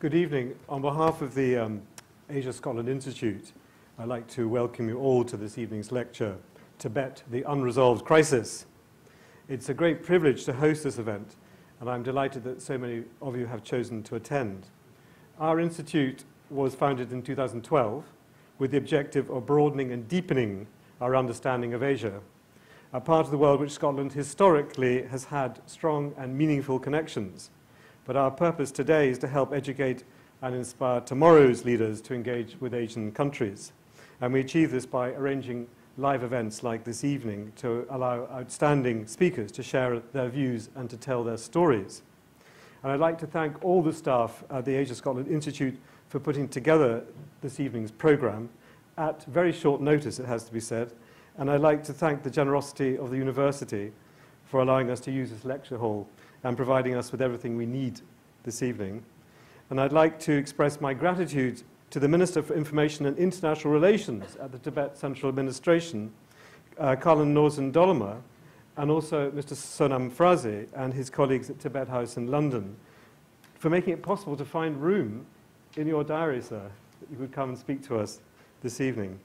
Good evening. On behalf of the Asia Scotland Institute, I'd like to welcome you all to this evening's lecture, Tibet, the Unresolved Crisis. It's a great privilege to host this event, and I'm delighted that so many of you have chosen to attend. Our institute was founded in 2012 with the objective of broadening and deepening our understanding of Asia, a part of the world which Scotland historically has had strong and meaningful connections. But our purpose today is to help educate and inspire tomorrow's leaders to engage with Asian countries. And we achieve this by arranging live events like this evening to allow outstanding speakers to share their views and to tell their stories. And I'd like to thank all the staff at the Asia Scotland Institute for putting together this evening's programme at very short notice, it has to be said. And I'd like to thank the generosity of the university for allowing us to use this lecture hall and providing us with everything we need this evening. And I'd like to express my gratitude to the Minister for Information and International Relations at the Tibet Central Administration, Kalden Norzin-Dolma, and also Mr. Sonam Frasi and his colleagues at Tibet House in London, for making it possible to find room in your diary, sir, that you would come and speak to us this evening.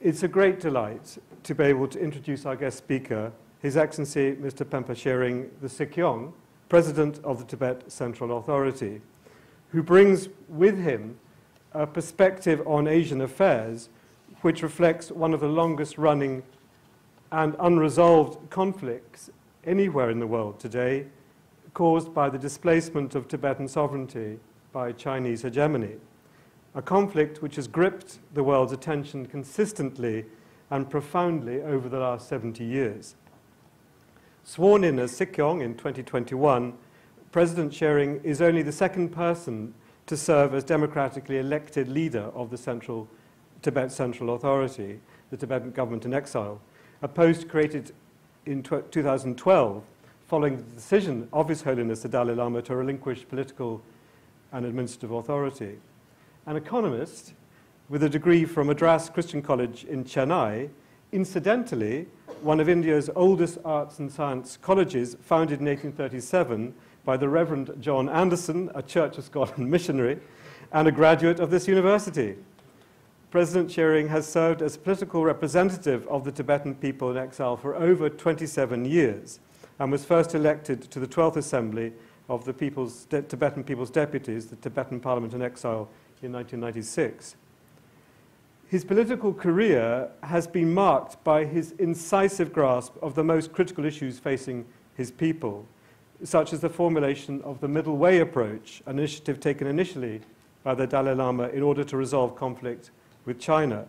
It's a great delight to be able to introduce our guest speaker, His Excellency Mr. Penpa Tsering, the Sikyong, President of the Tibet Central Authority, who brings with him a perspective on Asian affairs which reflects one of the longest-running and unresolved conflicts anywhere in the world today, caused by the displacement of Tibetan sovereignty by Chinese hegemony, a conflict which has gripped the world's attention consistently and profoundly over the last 70 years. Sworn in as Sikyong in 2021, President Tsering is only the second person to serve as democratically elected leader of the Tibet Central Authority, the Tibetan Government in Exile, a post created in 2012 following the decision of His Holiness the Dalai Lama to relinquish political and administrative authority. An economist with a degree from Madras Christian College in Chennai, incidentally, one of India's oldest arts and science colleges, founded in 1837 by the Reverend John Anderson, a Church of Scotland missionary, and a graduate of this university. President Tsering has served as political representative of the Tibetan people in exile for over 27 years and was first elected to the 12th Assembly of the Tibetan People's Deputies, the Tibetan Parliament in Exile, in 1996. His political career has been marked by his incisive grasp of the most critical issues facing his people, such as the formulation of the Middle Way approach, an initiative taken initially by the Dalai Lama in order to resolve conflict with China,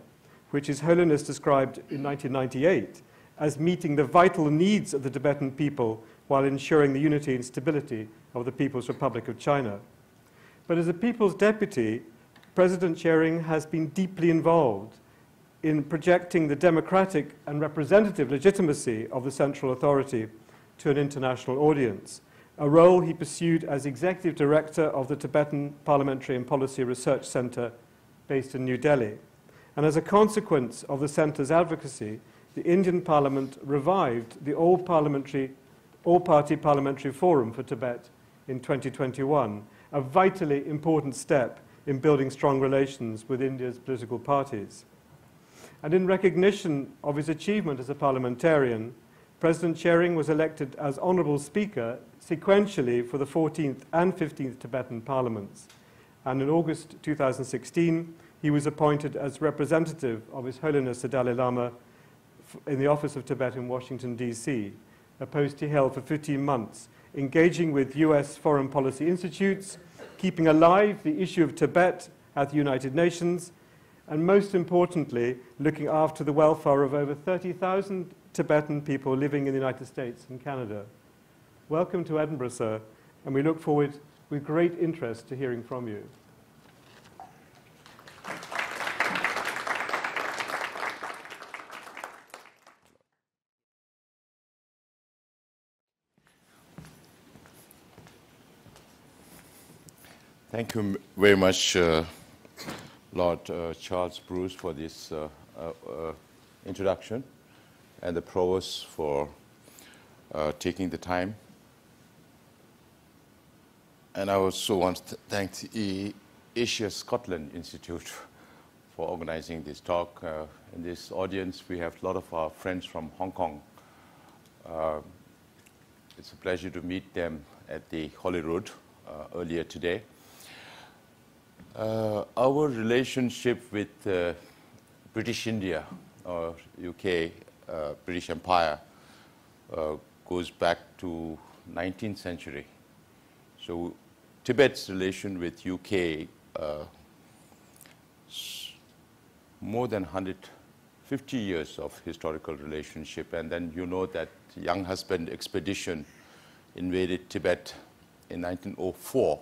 which His Holiness described in 1998 as meeting the vital needs of the Tibetan people while ensuring the unity and stability of the People's Republic of China. But as the People's Deputy, President Tsering has been deeply involved in projecting the democratic and representative legitimacy of the Central Authority to an international audience, a role he pursued as Executive Director of the Tibetan Parliamentary and Policy Research Centre based in New Delhi. And as a consequence of the Centre's advocacy, the Indian Parliament revived the All-Party Parliamentary Forum for Tibet in 2021, a vitally important step in building strong relations with India's political parties. And in recognition of his achievement as a parliamentarian, President Tsering was elected as Honourable Speaker sequentially for the 14th and 15th Tibetan Parliaments. And in August 2016, he was appointed as representative of His Holiness the Dalai Lama in the Office of Tibet in Washington, D.C., a post he held for 15 months, engaging with US foreign policy institutes, keeping alive the issue of Tibet at the United Nations, and most importantly, looking after the welfare of over 30,000 Tibetan people living in the United States and Canada. Welcome to Edinburgh, sir, and we look forward with great interest to hearing from you. Thank you very much, Lord Charles Bruce, for this introduction, and the Provost for taking the time And I also want to thank the Asia Scotland Institute for organizing this talk. In this audience, we have a lot of our friends from Hong Kong. It's a pleasure to meet them at the Holyrood earlier today. Our relationship with British India, or UK, British Empire, goes back to 19th century. So Tibet's relation with UK more than 150 years of historical relationship. And then you know that Young Husband Expedition invaded Tibet in 1904.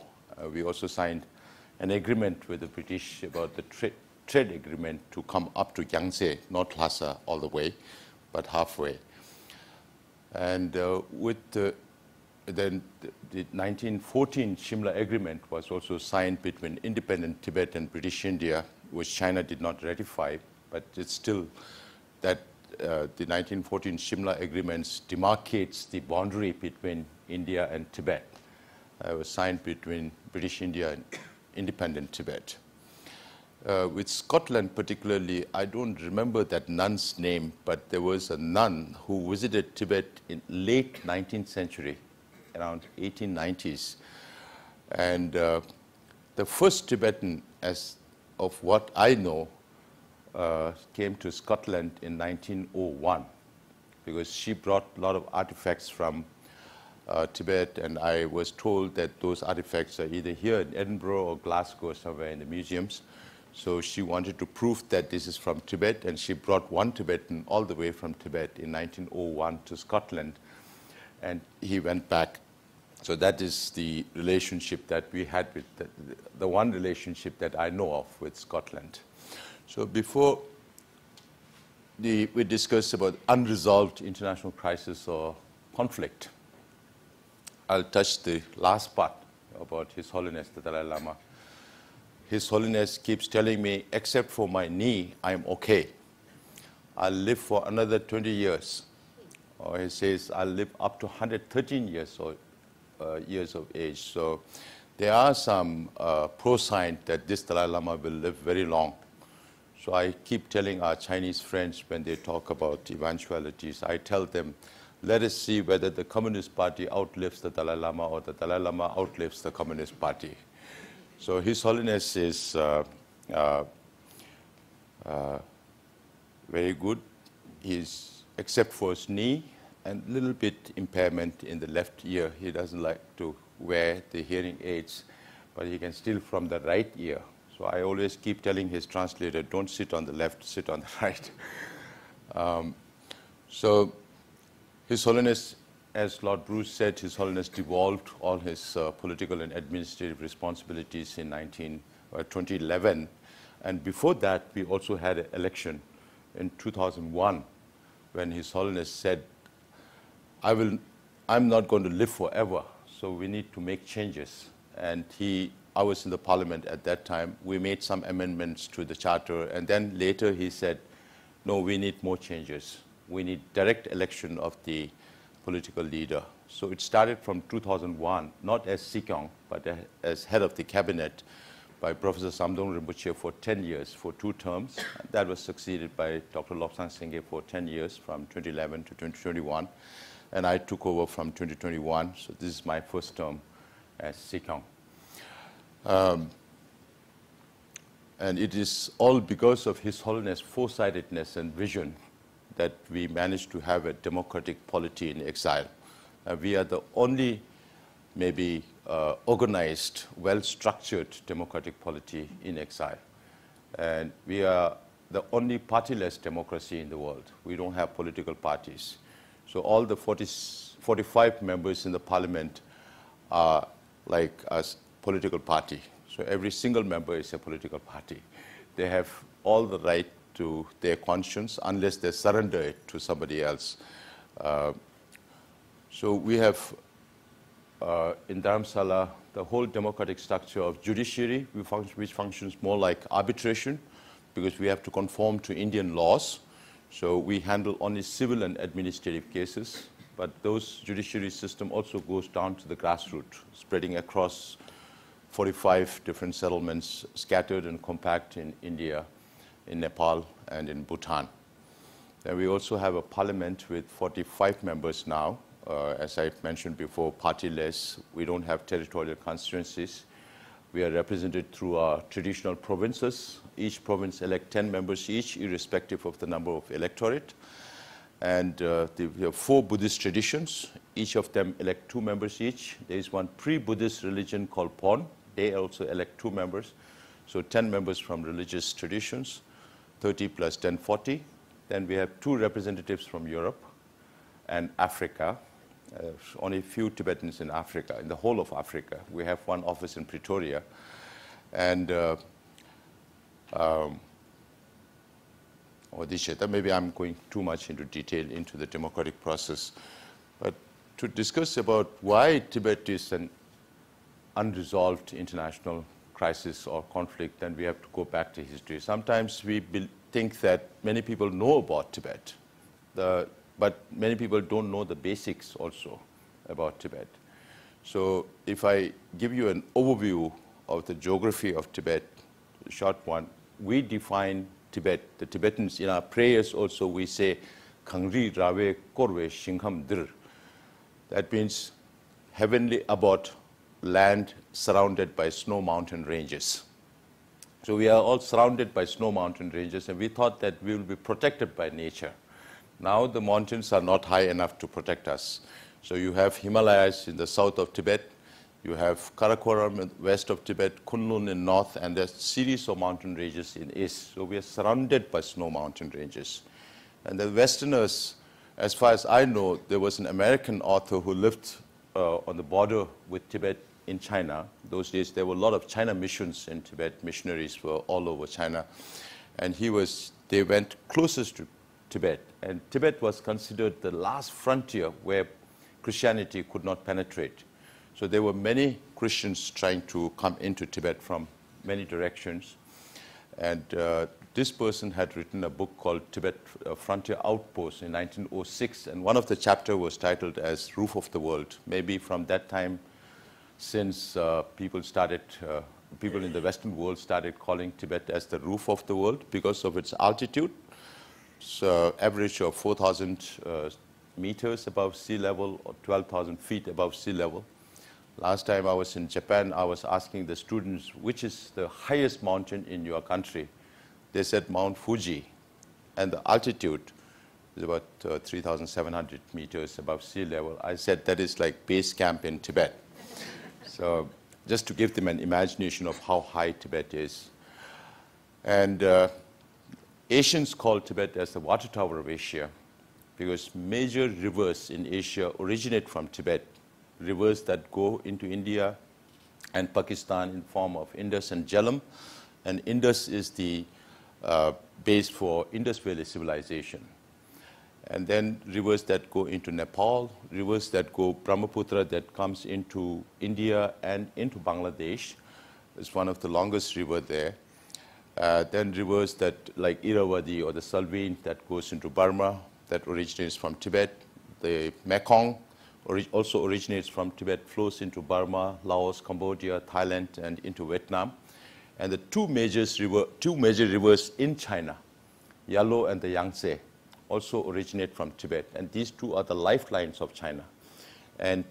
We also signed an agreement with the British about the trade agreement to come up to Yangtze, not Lhasa all the way, but halfway. And with then the 1914 Shimla agreement was also signed between independent Tibet and British India, which China did not ratify, but it's still that the 1914 Shimla agreements demarcates the boundary between India and Tibet. It was signed between British India and independent Tibet. With Scotland particularly, I don't remember that nun's name, but there was a nun who visited Tibet in late 19th century, around 1890s. And the first Tibetan, as of what I know, came to Scotland in 1901, because she brought a lot of artifacts from Tibet, and I was told that those artifacts are either here in Edinburgh or Glasgow, somewhere in the museums. So she wanted to prove that this is from Tibet, and she brought one Tibetan all the way from Tibet in 1901 to Scotland, and he went back. So that is the relationship that we had with the one relationship that I know of with Scotland. So before we discuss about unresolved international crisis or conflict, I'll touch the last part about His Holiness the Dalai Lama. His Holiness keeps telling me, except for my knee, I'm okay. I'll live for another 20 years. Or he says, I'll live up to 113 years or years of age. So there are some pro signs that this Dalai Lama will live very long. So I keep telling our Chinese friends when they talk about eventualities, I tell them, let us see whether the Communist Party outlives the Dalai Lama or the Dalai Lama outlives the Communist Party. So His Holiness is very good. He's, except for his knee, and a little bit impairment in the left ear. He doesn't like to wear the hearing aids, but he can steal from the right ear. So I always keep telling his translator, don't sit on the left, sit on the right. So His Holiness, as Lord Bruce said, His Holiness devolved all his political and administrative responsibilities in 2011. And before that, we also had an election in 2001 when His Holiness said, I'm not going to live forever, so we need to make changes. And I was in the Parliament at that time. We made some amendments to the Charter, and then later he said, no, we need more changes. We need direct election of the political leader. So it started from 2001, not as Sikyong, but as head of the cabinet by Professor Samdong Rinpoche for 10 years, for 2 terms. That was succeeded by Dr. Lobsang Sengge for 10 years, from 2011 to 2021. And I took over from 2021, so this is my first term as Sikyong. And it is all because of His Holiness' foresightedness and vision that we managed to have a democratic polity in exile. We are the only, maybe, organized, well-structured democratic polity in exile. And we are the only party-less democracy in the world. We don't have political parties. So all the 45 members in the parliament are like a political party. So every single member is a political party. They have all the right to their conscience unless they surrender it to somebody else. So we have, in Dharamsala, the whole democratic structure of judiciary, which functions more like arbitration, because we have to conform to Indian laws. So we handle only civil and administrative cases, but those judiciary system also goes down to the grassroots, spreading across 45 different settlements scattered and compact in India, in Nepal, and in Bhutan. Then we also have a parliament with 45 members now. As I mentioned before, partyless. We don't have territorial constituencies. We are represented through our traditional provinces. Each province elects 10 members each, irrespective of the number of electorate. And we have 4 Buddhist traditions. Each of them elect 2 members each. There is one pre-Buddhist religion called Pon. They also elect 2 members. So 10 members from religious traditions, 30 plus 10, 40. Then we have 2 representatives from Europe and Africa. Only a few Tibetans in Africa, in the whole of Africa. We have one office in Pretoria. And maybe I'm going too much into detail into the democratic process. But to discuss about why Tibet is an unresolved international crisis or conflict, then we have to go back to history. Sometimes we think that many people know about Tibet. But many people don't know the basics also about Tibet. So if I give you an overview of the geography of Tibet, a short one, we define Tibet, the Tibetans in our prayers also, we say, Kangri Rave Korve Shingham Dir. That means heavenly about land surrounded by snow mountain ranges. So we are all surrounded by snow mountain ranges, and we thought that we will be protected by nature. Now the mountains are not high enough to protect us. So you have Himalayas in the south of Tibet, you have Karakoram in the west of Tibet, Kunlun in north, and there's a series of mountain ranges in east. So we are surrounded by snow mountain ranges. And the Westerners, as far as I know, there was an American author who lived on the border with Tibet in China. Those days there were a lot of China missions in Tibet. Missionaries were all over China. And they went closest to Tibet, and Tibet was considered the last frontier where Christianity could not penetrate. So there were many Christians trying to come into Tibet from many directions. And this person had written a book called Tibet Frontier Outpost in 1906, and one of the chapters was titled as Roof of the World. Maybe from that time, since people in the Western world started calling Tibet as the roof of the world because of its altitude. So average of 4,000 meters above sea level or 12,000 feet above sea level. Last time I was in Japan, I was asking the students, which is the highest mountain in your country? They said Mount Fuji, and the altitude is about 3,700 meters above sea level. I said that is like base camp in Tibet. So just to give them an imagination of how high Tibet is. And Asians call Tibet as the water tower of Asia because major rivers in Asia originate from Tibet, rivers that go into India and Pakistan in form of Indus and Jhelum. And Indus is the base for Indus Valley civilization. And then rivers that go into Nepal, rivers that go Brahmaputra that comes into India and into Bangladesh. It's one of the longest rivers there. Then rivers that, like Irrawaddy or the Salween that goes into Burma, that originates from Tibet. The Mekong also originates from Tibet, flows into Burma, Laos, Cambodia, Thailand, and into Vietnam. And the two major rivers in China, Yellow and the Yangtze, also originate from Tibet. And these two are the lifelines of China. And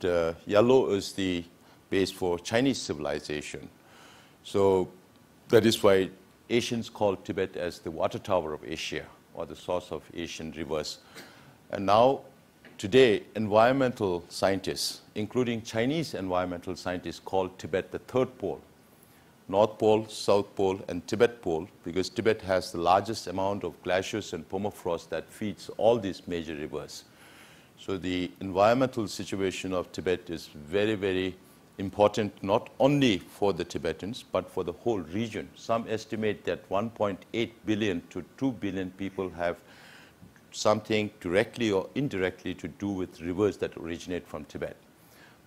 Yellow is the base for Chinese civilization. So that is why Asians call Tibet as the water tower of Asia or the source of Asian rivers. And now, today, environmental scientists, including Chinese environmental scientists, call Tibet the third pole, North Pole, South Pole, and Tibet Pole, because Tibet has the largest amount of glaciers and permafrost that feeds all these major rivers. So the environmental situation of Tibet is very, very important not only for the Tibetans, but for the whole region. Some estimate that 1.8 billion to 2 billion people have something directly or indirectly to do with rivers that originate from Tibet.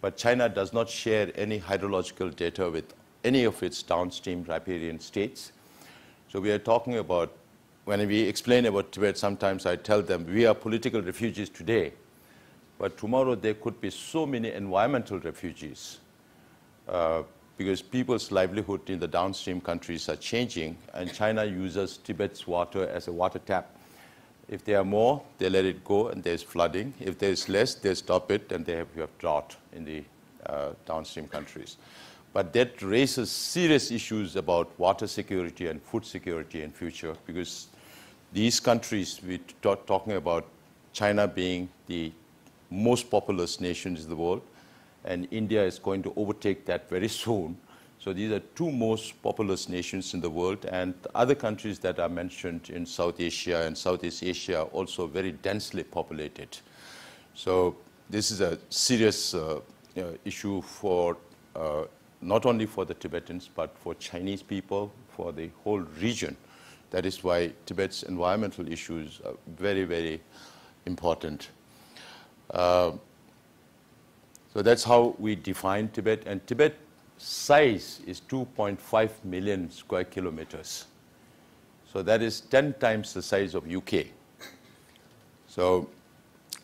But China does not share any hydrological data with any of its downstream riparian states. So we are talking about, when we explain about Tibet, sometimes I tell them we are political refugees today, but tomorrow there could be so many environmental refugees. because people's livelihood in the downstream countries are changing, and China uses Tibet's water as a water tap. If there are more, they let it go, and there's flooding. If there's less, they stop it, and you have drought in the downstream countries. But that raises serious issues about water security and food security in future, because these countries, we're talking about China being the most populous nations in the world, and India is going to overtake that very soon. So these are two most populous nations in the world, and other countries that are mentioned in South Asia and Southeast Asia are also very densely populated. So this is a serious issue for not only for the Tibetans, but for Chinese people, for the whole region. That is why Tibet's environmental issues are very, very important. So that's how we define Tibet. And Tibet size is 2.5 million square kilometers. So that is 10 times the size of UK. So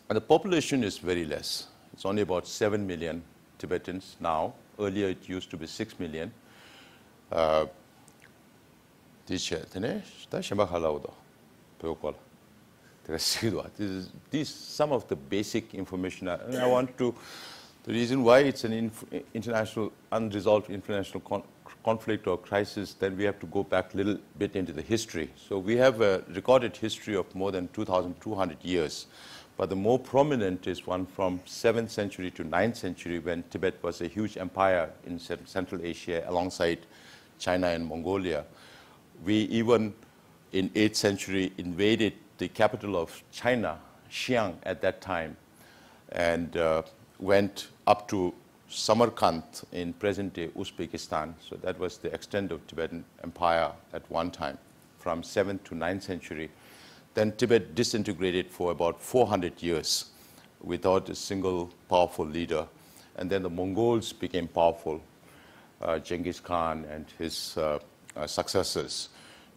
the population is very less. It's only about 7 million Tibetans now. Earlier it used to be 6 million. These some of the basic information. And I want to, the reason why it's an international, unresolved international conflict or crisis, then we have to go back a little bit into the history. So we have a recorded history of more than 2,200 years. But the more prominent is one from 7th century to 9th century, when Tibet was a huge empire in Central Asia alongside China and Mongolia. We even, in 8th century, invaded the capital of China, Xi'an at that time, and went up to Samarkand in present-day Uzbekistan. So that was the extent of Tibetan empire at one time, from 7th to 9th century. Then Tibet disintegrated for about 400 years without a single powerful leader. And then the Mongols became powerful, Genghis Khan and his successors.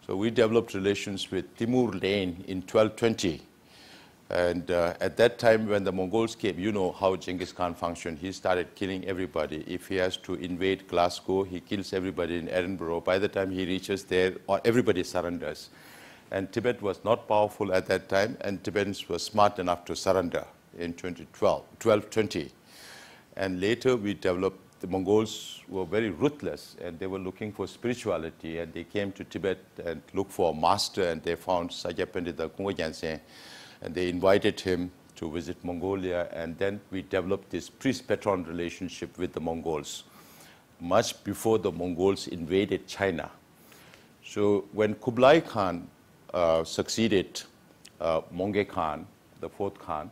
So we developed relations with Timur Lane in 1220. And at that time, when the Mongols came, you know how Genghis Khan functioned. He started killing everybody. If he has to invade Glasgow, he kills everybody in Edinburgh. By the time he reaches there, everybody surrenders. And Tibet was not powerful at that time, and Tibetans were smart enough to surrender in 1220. And later we developed, the Mongols were very ruthless, and they were looking for spirituality, and they came to Tibet and looked for a master, and they found Sajja Pandita Kunga Gyatsen, and they invited him to visit Mongolia, and then we developed this priest-patron relationship with the Mongols, much before the Mongols invaded China. So when Kublai Khan succeeded Monge Khan, the fourth Khan,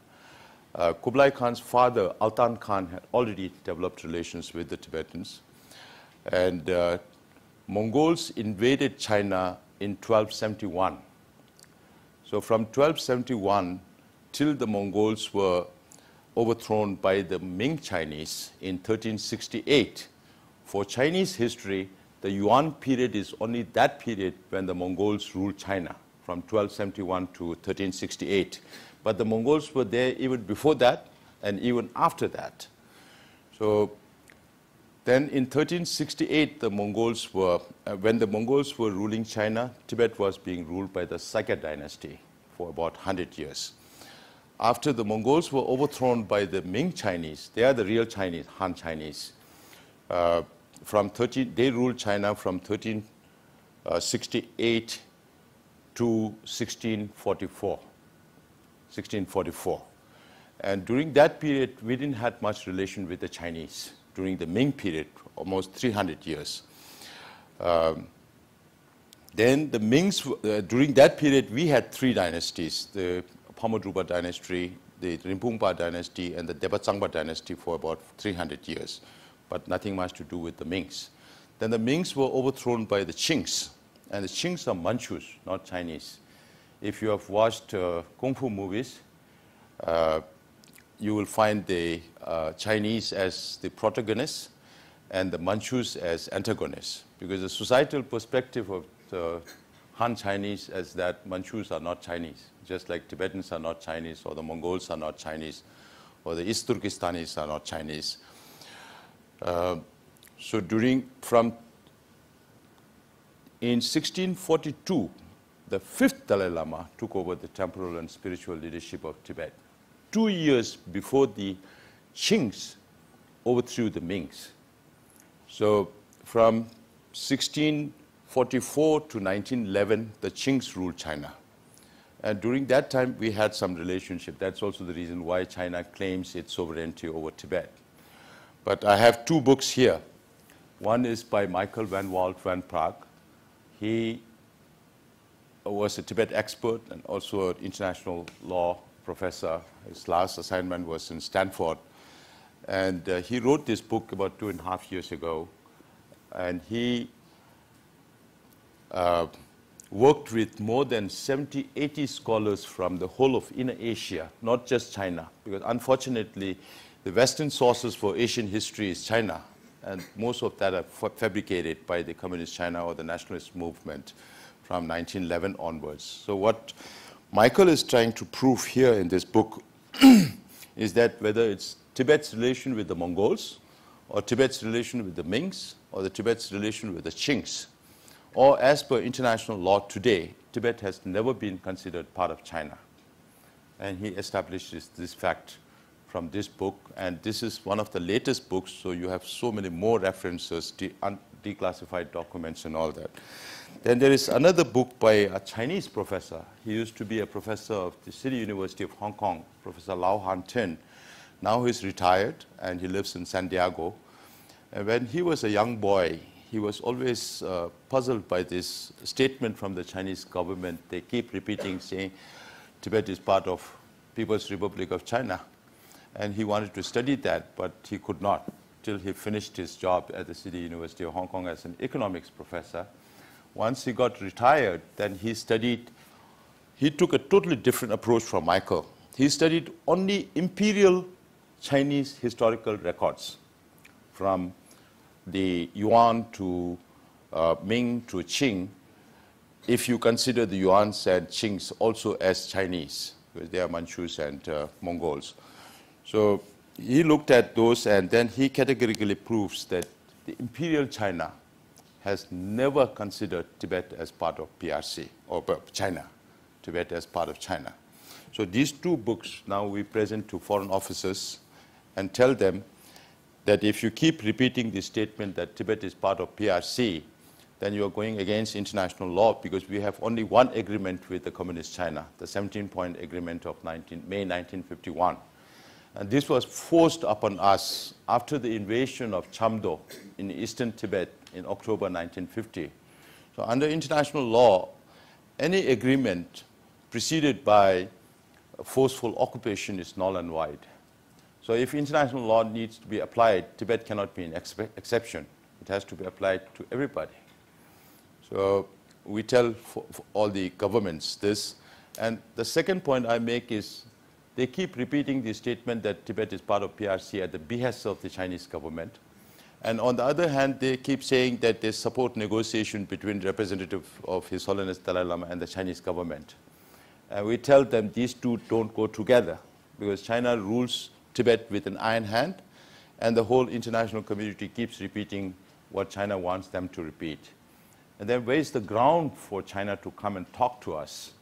Kublai Khan's father, Altan Khan, had already developed relations with the Tibetans. And Mongols invaded China in 1271. So from 1271 till the Mongols were overthrown by the Ming Chinese in 1368. For Chinese history, the Yuan period is only that period when the Mongols ruled China, from 1271 to 1368. But the Mongols were there even before that and even after that. So then in 1368, the Mongols were, when the Mongols were ruling China, Tibet was being ruled by the Sakya dynasty for about 100 years. After the Mongols were overthrown by the Ming Chinese, they are the real Chinese, Han Chinese. They ruled China from 1368 to 1644. And during that period, we didn't have much relation with the Chinese. During the Ming period, almost 300 years. Then the Mings, during that period, we had three dynasties, the Pamadrupa dynasty, the Rinpoche dynasty, and the Debadzangpa dynasty for about 300 years, but nothing much to do with the Mings. Then the Mings were overthrown by the Qings. And the Qings are Manchus, not Chinese. If you have watched Kung Fu movies, you will find the Chinese as the protagonists and the Manchus as antagonists. Because the societal perspective of Han Chinese is that Manchus are not Chinese, just like Tibetans are not Chinese, or the Mongols are not Chinese, or the East Turkistanis are not Chinese. So in 1642, the 5th Dalai Lama took over the temporal and spiritual leadership of Tibet, 2 years before the Qings overthrew the Mings. So from 1644 to 1911, the Qings ruled China. And during that time, we had some relationship. That's also the reason why China claims its sovereignty over Tibet. But I have two books here. One is by Michael van Walt van Praagh. He was a Tibet expert and also an international law professor. His last assignment was in Stanford. And he wrote this book about 2.5 years ago. And he worked with more than 70, 80 scholars from the whole of Inner Asia, not just China. Because unfortunately, the Western sources for Asian history is China. And most of that are fabricated by the Communist China or the nationalist movement from 1911 onwards. So what Michael is trying to prove here in this book is that whether it's Tibet's relation with the Mongols, or Tibet's relation with the Mings, or the Tibet's relation with the Qings, or as per international law today, Tibet has never been considered part of China. And he establishes this fact from this book, and this is one of the latest books, so you have so many more references, declassified documents and all that. Then there is another book by a Chinese professor. He used to be a professor of the City University of Hong Kong, Professor Lau Han Tin. Now he's retired and he lives in San Diego. And when he was a young boy, he was always puzzled by this statement from the Chinese government. They keep repeating, saying, Tibet is part of People's Republic of China. And he wanted to study that, but he could not till he finished his job at the City University of Hong Kong as an economics professor. Once he got retired, then he took a totally different approach from Michael. He studied only imperial Chinese historical records from the Yuan to Ming to Qing, if you consider the Yuans and Qings also as Chinese, because they are Manchus and Mongols. So he looked at those, and then he categorically proves that the imperial China has never considered Tibet as part of PRC, or China, Tibet as part of China. So these two books now we present to foreign officers and tell them that if you keep repeating the statement that Tibet is part of PRC, then you are going against international law, because we have only one agreement with the Communist China, the 17-point agreement of May 1951. And this was forced upon us after the invasion of Chamdo in eastern Tibet in October 1950. So under international law, any agreement preceded by a forceful occupation is null and void. So if international law needs to be applied, Tibet cannot be an exception. It has to be applied to everybody. So we tell for all the governments this. And the second point I make is, they keep repeating the statement that Tibet is part of PRC at the behest of the Chinese government. And on the other hand, they keep saying that they support negotiation between representatives of His Holiness Dalai Lama and the Chinese government. And we tell them these two don't go together, because China rules Tibet with an iron hand, and the whole international community keeps repeating what China wants them to repeat. And then where is the ground for China to come and talk to us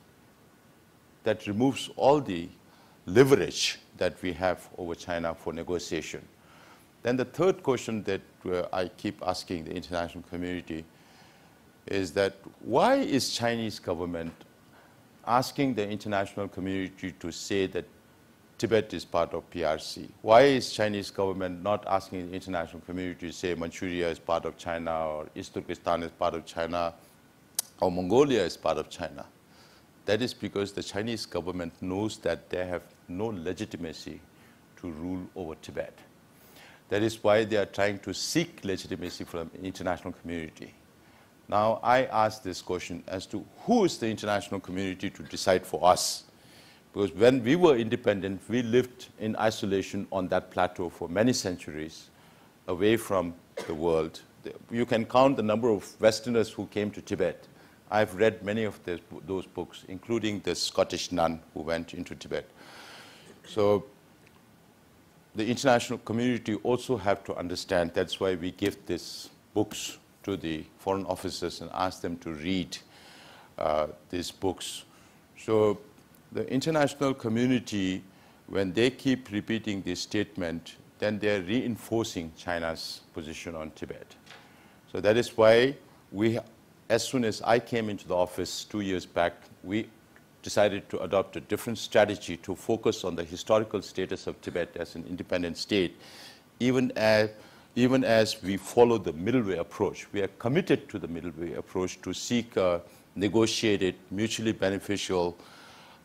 that removes all the leverage that we have over China for negotiation? Then the third question that I keep asking the international community is that why is Chinese government asking the international community to say that Tibet is part of PRC? Why is Chinese government not asking the international community to say Manchuria is part of China, or East Turkestan is part of China, or Mongolia is part of China? That is because the Chinese government knows that they have no legitimacy to rule over Tibet. That is why they are trying to seek legitimacy from the international community. Now I ask this question as to who is the international community to decide for us? Because when we were independent, we lived in isolation on that plateau for many centuries, away from the world. You can count the number of Westerners who came to Tibet. I've read many of those books, including the Scottish nun who went into Tibet. So the international community also have to understand. That's why we give these books to the foreign officers and ask them to read these books. So the international community, when they keep repeating this statement, then they're reinforcing China's position on Tibet. So that is why we, as soon as I came into the office 2 years back, we decided to adopt a different strategy to focus on the historical status of Tibet as an independent state, even as we follow the Middle Way approach. We are committed to the Middle Way approach to seek a negotiated, mutually beneficial,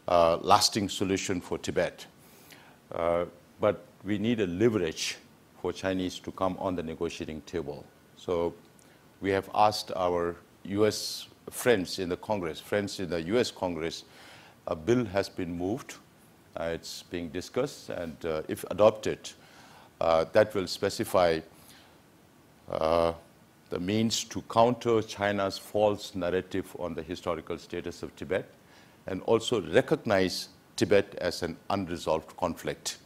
lasting solution for Tibet. But we need a leverage for Chinese to come on the negotiating table. So we have asked our U.S. friends in the Congress, friends in the U.S. Congress, a bill has been moved. It's being discussed, and if adopted, that will specify the means to counter China's false narrative on the historical status of Tibet, and also recognize Tibet as an unresolved conflict.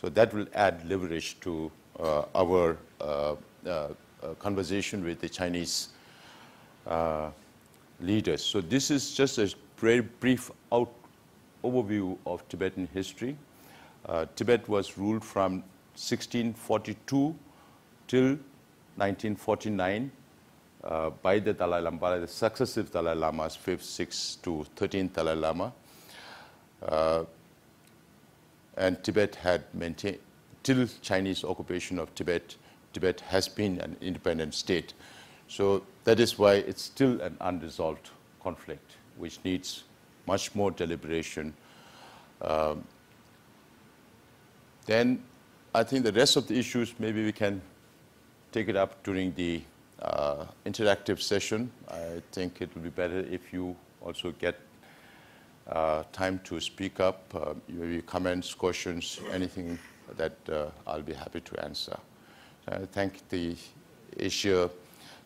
So that will add leverage to our conversation with the Chinese leaders. So this is just a very brief overview of Tibetan history. Tibet was ruled from 1642 till 1949 by the Dalai Lama, by the successive Dalai Lamas, 5th, 6th to 13th Dalai Lama. And Tibet had maintained, till Chinese occupation of Tibet, Tibet has been an independent state. So that is why it's still an unresolved conflict, which needs much more deliberation. Then I think the rest of the issues, maybe we can take it up during the interactive session. I think it will be better if you also get time to speak up, maybe comments, questions, anything that I'll be happy to answer. I thank the Asia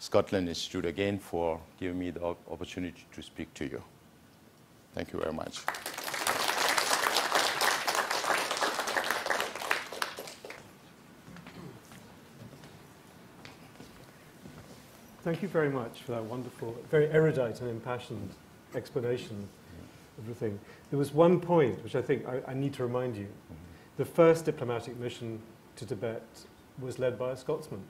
Scotland Institute again for giving me the opportunity to speak to you. Thank you very much. Thank you very much for that wonderful, very erudite and impassioned explanation of the thing. There was one point which I think I need to remind you. The first diplomatic mission to Tibet was led by a Scotsman.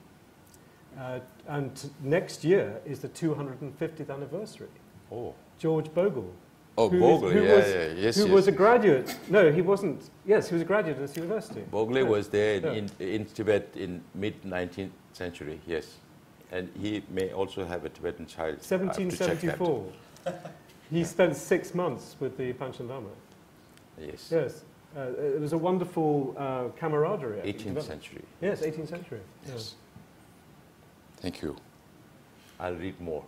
And next year is the 250th anniversary. Oh. George Bogle. Oh, Bogle, who was a graduate. No, he wasn't. Yes, he was a graduate of this university. Bogle was there in Tibet in mid-19th century, yes. And he may also have a Tibetan child. 1774. He spent 6 months with the Panchen Lama. Yes. Yes. It was a wonderful camaraderie. 18th century. Yes, 18th century. Yes. Thank you. I'll read more.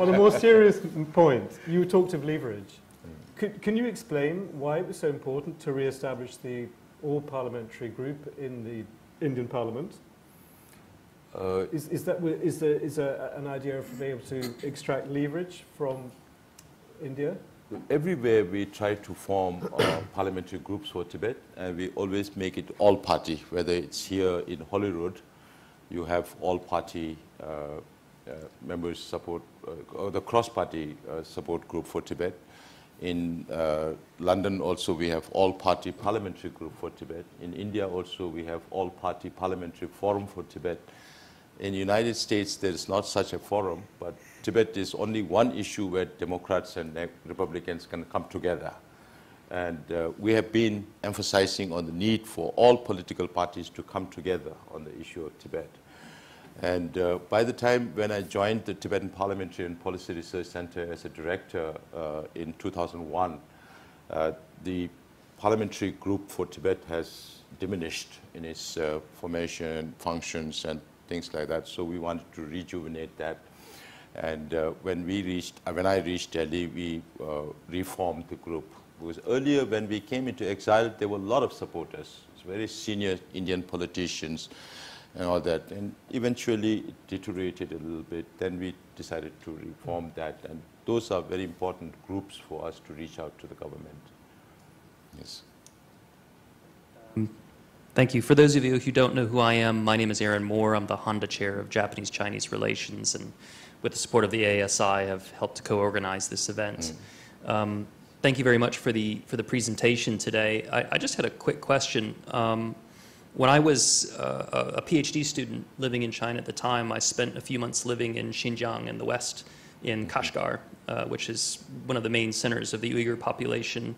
On a more serious point, you talked of leverage. Can you explain why it was so important to re-establish the all-parliamentary group in the Indian Parliament? Is there an idea of being able to extract leverage from India? Everywhere we try to form parliamentary groups for Tibet, and we always make it all-party, whether it's here in Holyrood. You have all-party members support, or the cross-party support group for Tibet. In London also we have all-party parliamentary group for Tibet. In India also we have all-party parliamentary forum for Tibet. In the United States there is not such a forum, but Tibet is only one issue where Democrats and Republicans can come together. And we have been emphasizing on the need for all political parties to come together on the issue of Tibet. And by the time when I joined the Tibetan Parliamentary and Policy Research Centre as a director in 2001, the parliamentary group for Tibet has diminished in its formation, functions, and things like that. So we wanted to rejuvenate that. And when I reached Delhi, we reformed the group. Because earlier, when we came into exile, there were a lot of supporters, very senior Indian politicians and all that. And eventually, it deteriorated a little bit. Then we decided to reform that. And those are very important groups for us to reach out to the government. Yes. Thank you. For those of you who don't know who I am, my name is Aaron Moore. I'm the Honda Chair of Japanese-Chinese Relations, and with the support of the ASI, I've helped to co-organize this event. Thank you very much for the presentation today. I just had a quick question. When I was a PhD student living in China at the time, I spent a few months living in Xinjiang in the West, in Kashgar, which is one of the main centers of the Uyghur population.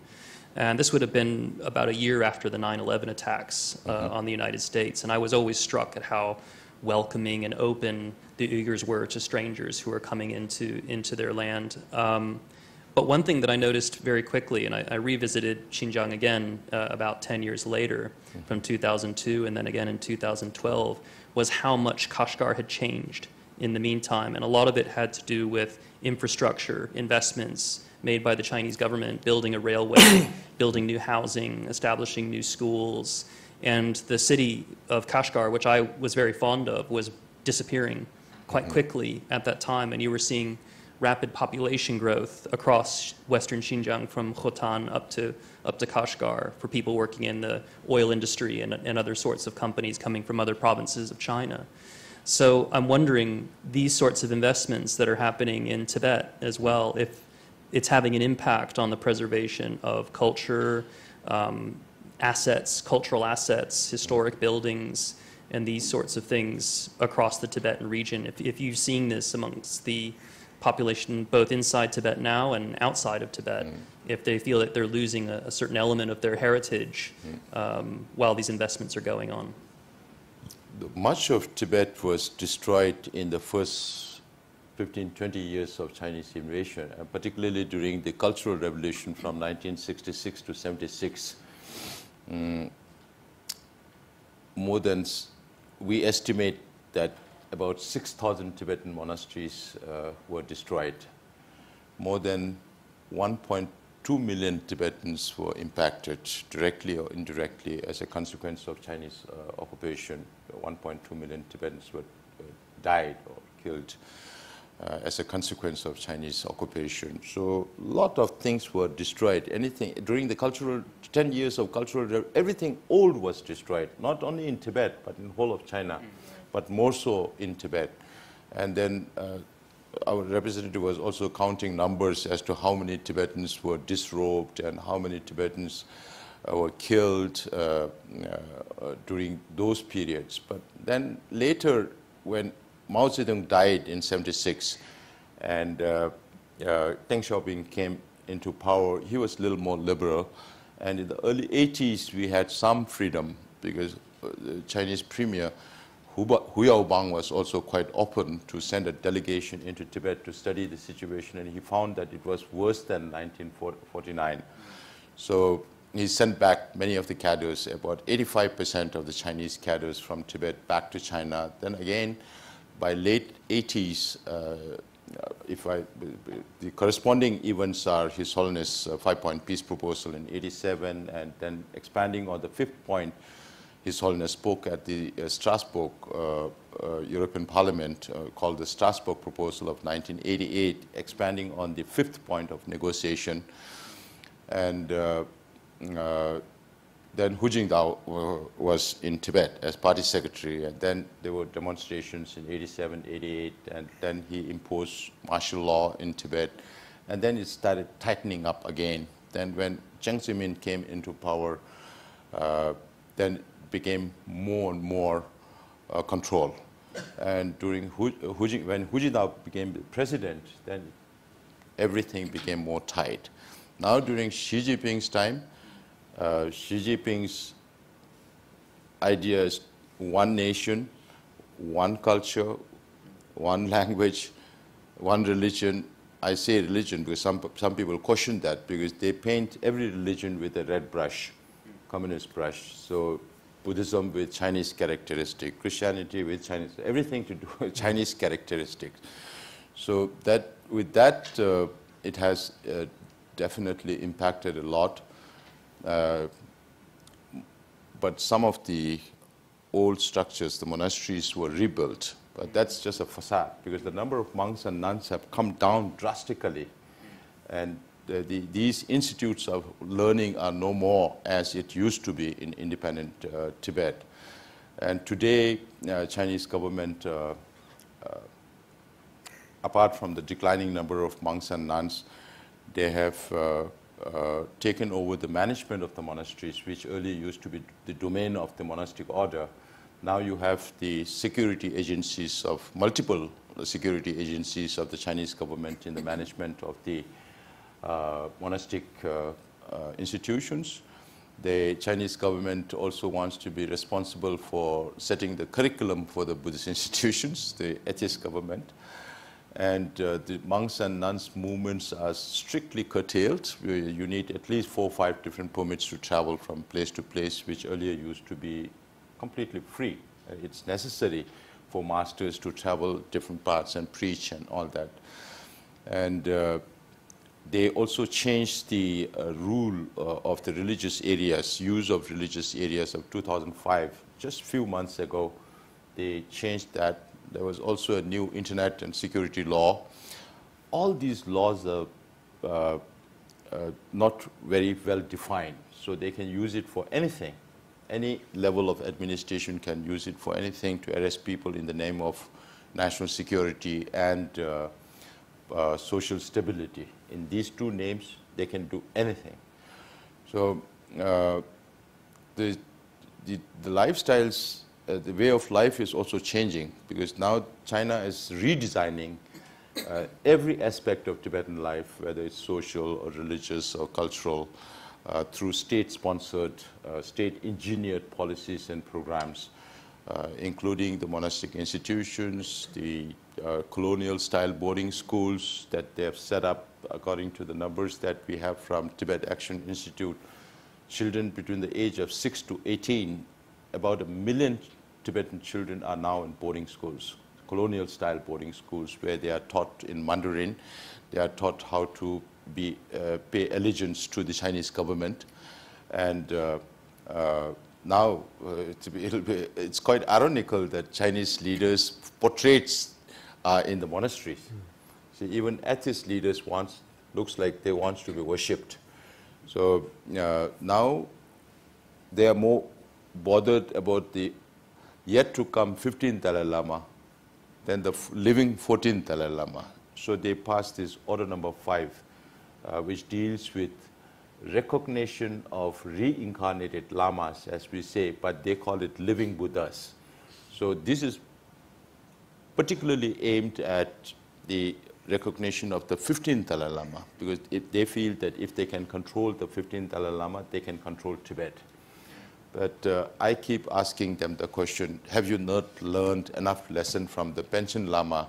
And this would have been about a year after the 9/11 attacks on the United States. And I was always struck at how welcoming and open the Uyghurs were to strangers who were coming into their land. But one thing that I noticed very quickly, and I revisited Xinjiang again about 10 years later, from 2002 and then again in 2012, was how much Kashgar had changed in the meantime. And a lot of it had to do with infrastructure, investments made by the Chinese government, building a railway, building new housing, establishing new schools. And the city of Kashgar, which I was very fond of, was disappearing quite quickly at that time. And you were seeing rapid population growth across western Xinjiang from Khotan up to Kashgar for people working in the oil industry and other sorts of companies coming from other provinces of China. So I'm wondering, these sorts of investments that are happening in Tibet as well, if it's having an impact on the preservation of culture, assets, cultural assets, historic buildings, and these sorts of things across the Tibetan region. If you've seen this amongst the population both inside Tibet now and outside of Tibet, if they feel that they're losing a certain element of their heritage while these investments are going on. Much of Tibet was destroyed in the first 15, 20 years of Chinese invasion, and particularly during the Cultural Revolution from 1966 to 76. More than, we estimate that about 6,000 Tibetan monasteries were destroyed. More than 1.2 million Tibetans were impacted directly or indirectly as a consequence of Chinese occupation. 1.2 million Tibetans were died or killed as a consequence of Chinese occupation. So a lot of things were destroyed. Anything during the cultural 10 years of cultural, everything old was destroyed, not only in Tibet but in the whole of China, but more so in Tibet. And then our representative was also counting numbers as to how many Tibetans were disrobed and how many Tibetans were killed during those periods. But then later, when Mao Zedong died in 76 and Deng Xiaoping came into power, he was a little more liberal. And in the early 80s, we had some freedom because the Chinese premier Hu Yaobang was also quite open to send a delegation into Tibet to study the situation, and he found that it was worse than 1949. So he sent back many of the cadres, about 85% of the Chinese cadres from Tibet back to China. Then again, by late 80s, the corresponding events are His Holiness' five-point peace proposal in 87, and then expanding on the fifth point, His Holiness spoke at the Strasbourg European Parliament called the Strasbourg Proposal of 1988, expanding on the fifth point of negotiation. And then Hu Jintao was in Tibet as party secretary, and then there were demonstrations in 87, 88, and then he imposed martial law in Tibet, and then it started tightening up again. Then when Jiang Zemin came into power, then became more and more control. And during when Hu Jintao became the president, then everything became more tight. Now during Xi Jinping's time, Xi Jinping's idea is one nation, one culture, one language, one religion. I say religion because some people question that because they paint every religion with a red brush, communist brush. So Buddhism with Chinese characteristics, Christianity with Chinese, everything to do with Chinese characteristics. So that, with that, it has definitely impacted a lot. But some of the old structures, the monasteries, were rebuilt. But that's just a facade because the number of monks and nuns have come down drastically. And these institutes of learning are no more as it used to be in independent Tibet. And today, Chinese government, apart from the declining number of monks and nuns, they have taken over the management of the monasteries, which earlier used to be the domain of the monastic order. Now you have the security agencies of multiple security agencies of the Chinese government in the management of the monastic institutions. The Chinese government also wants to be responsible for setting the curriculum for the Buddhist institutions, the atheist government. And the monks and nuns movements are strictly curtailed. You need at least 4 or 5 different permits to travel from place to place, which earlier used to be completely free. It's necessary for masters to travel different parts and preach and all that. And they also changed the rule of the religious areas, use of religious areas of 2005. Just a few months ago, they changed that. There was also a new internet and security law. All these laws are not very well defined, so they can use it for anything. Any level of administration can use it for anything to arrest people in the name of national security and social stability. In these two names, they can do anything. So the lifestyles, the way of life is also changing, because now China is redesigning every aspect of Tibetan life, whether it's social or religious or cultural, through state-sponsored, state-engineered policies and programs, including the monastic institutions, the colonial-style boarding schools that they have set up. According to the numbers that we have from Tibet Action Institute, children between the age of 6 to 18 about 1 million Tibetan children are now in boarding schools, colonial-style boarding schools, where they are taught in Mandarin. They are taught how to be, pay allegiance to the Chinese government. And now it's quite ironical that Chinese leaders' portraits are in the monasteries. See, even atheist leaders looks like they want to be worshipped. So now they are more bothered about the yet-to-come 15th Dalai Lama than the living 14th Dalai Lama. So they passed this order number 5, which deals with recognition of reincarnated lamas, as we say, but they call it living Buddhas. So this is particularly aimed at the recognition of the 15th Dalai Lama, because they feel that if they can control the 15th Dalai Lama, they can control Tibet. But I keep asking them the question, have you not learned enough lesson from the Panchen Lama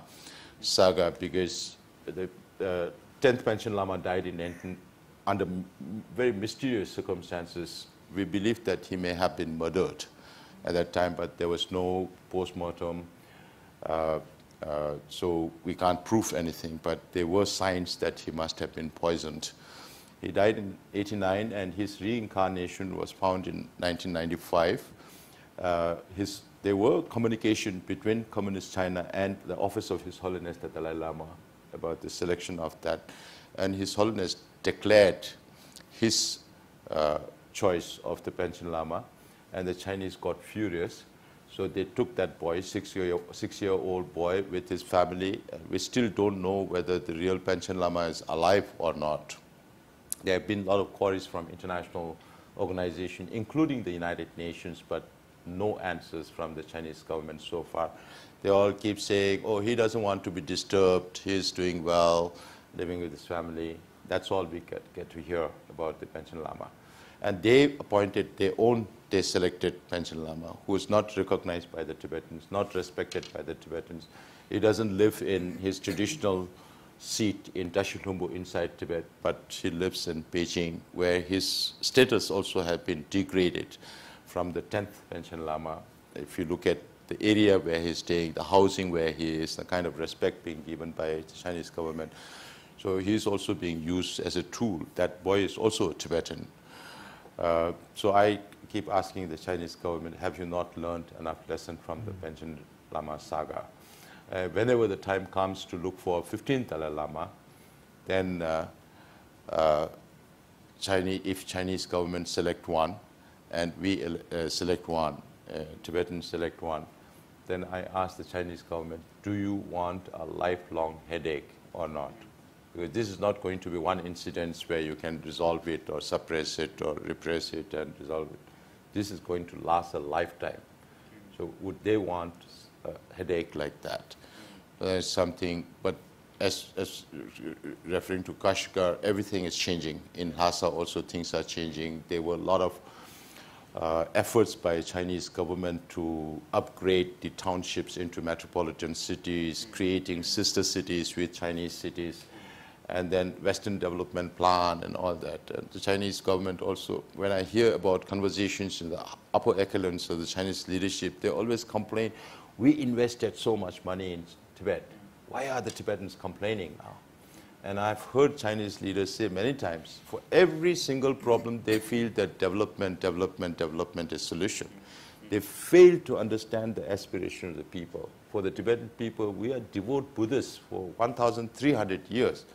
saga? Because the 10th Panchen Lama died under very mysterious circumstances. We believe that he may have been murdered at that time, but there was no post-mortem. So we can't prove anything, but there were signs that he must have been poisoned. He died in 89, and his reincarnation was found in 1995. There were communication between Communist China and the office of His Holiness the Dalai Lama about the selection of that, and His Holiness declared his choice of the Panchen Lama, and the Chinese got furious. So they took that boy, six-year-old boy, with his family. We still don't know whether the real Panchen Lama is alive or not. There have been a lot of queries from international organizations, including the United Nations, but no answers from the Chinese government so far. They all keep saying, oh, he doesn't want to be disturbed, he's doing well, living with his family. That's all we get to hear about the Panchen Lama. And they appointed their own, they selected Panchen Lama, who is not recognized by the Tibetans, not respected by the Tibetans. He doesn't live in his traditional seat in Dashe Lumbu inside Tibet, but he lives in Beijing, where his status also has been degraded from the 10th Panchen Lama. If you look at the area where he's staying, the housing where he is, the kind of respect being given by the Chinese government. So he's also being used as a tool. That boy is also a Tibetan. So I keep asking the Chinese government, have you not learned enough lesson from the Panchen Lama saga? Whenever the time comes to look for 15th Dalai Lama, then if Chinese government select one and we select one, Tibetans select one, then I asked the Chinese government, do you want a lifelong headache or not? Because this is not going to be one incident where you can resolve it or suppress it or repress it and resolve it. This is going to last a lifetime. So would they want a headache like that? That's something, but as referring to Kashgar, everything is changing. In Lhasa also things are changing. There were a lot of efforts by Chinese government to upgrade the townships into metropolitan cities, creating sister cities with Chinese cities, and then Western Development Plan and all that. And the Chinese government also, when I hear about conversations in the upper echelons of the Chinese leadership, they always complain, we invested so much money in Tibet. Why are the Tibetans complaining now? And I've heard Chinese leaders say many times, for every single problem, they feel that development, development, development is solution. They fail to understand the aspiration of the people. For the Tibetan people, we are devout Buddhists for 1,300 years.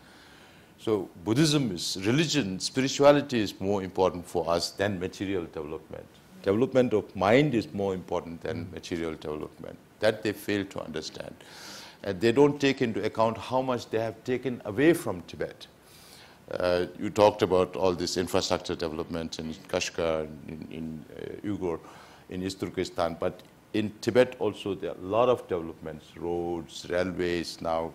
So Buddhism is religion, spirituality is more important for us than material development. Development of mind is more important than material development. That they fail to understand. And they don't take into account how much they have taken away from Tibet. You talked about all this infrastructure development in Kashgar, in Uyghur, in East Turkestan, but in Tibet also there are a lot of developments, roads, railways now.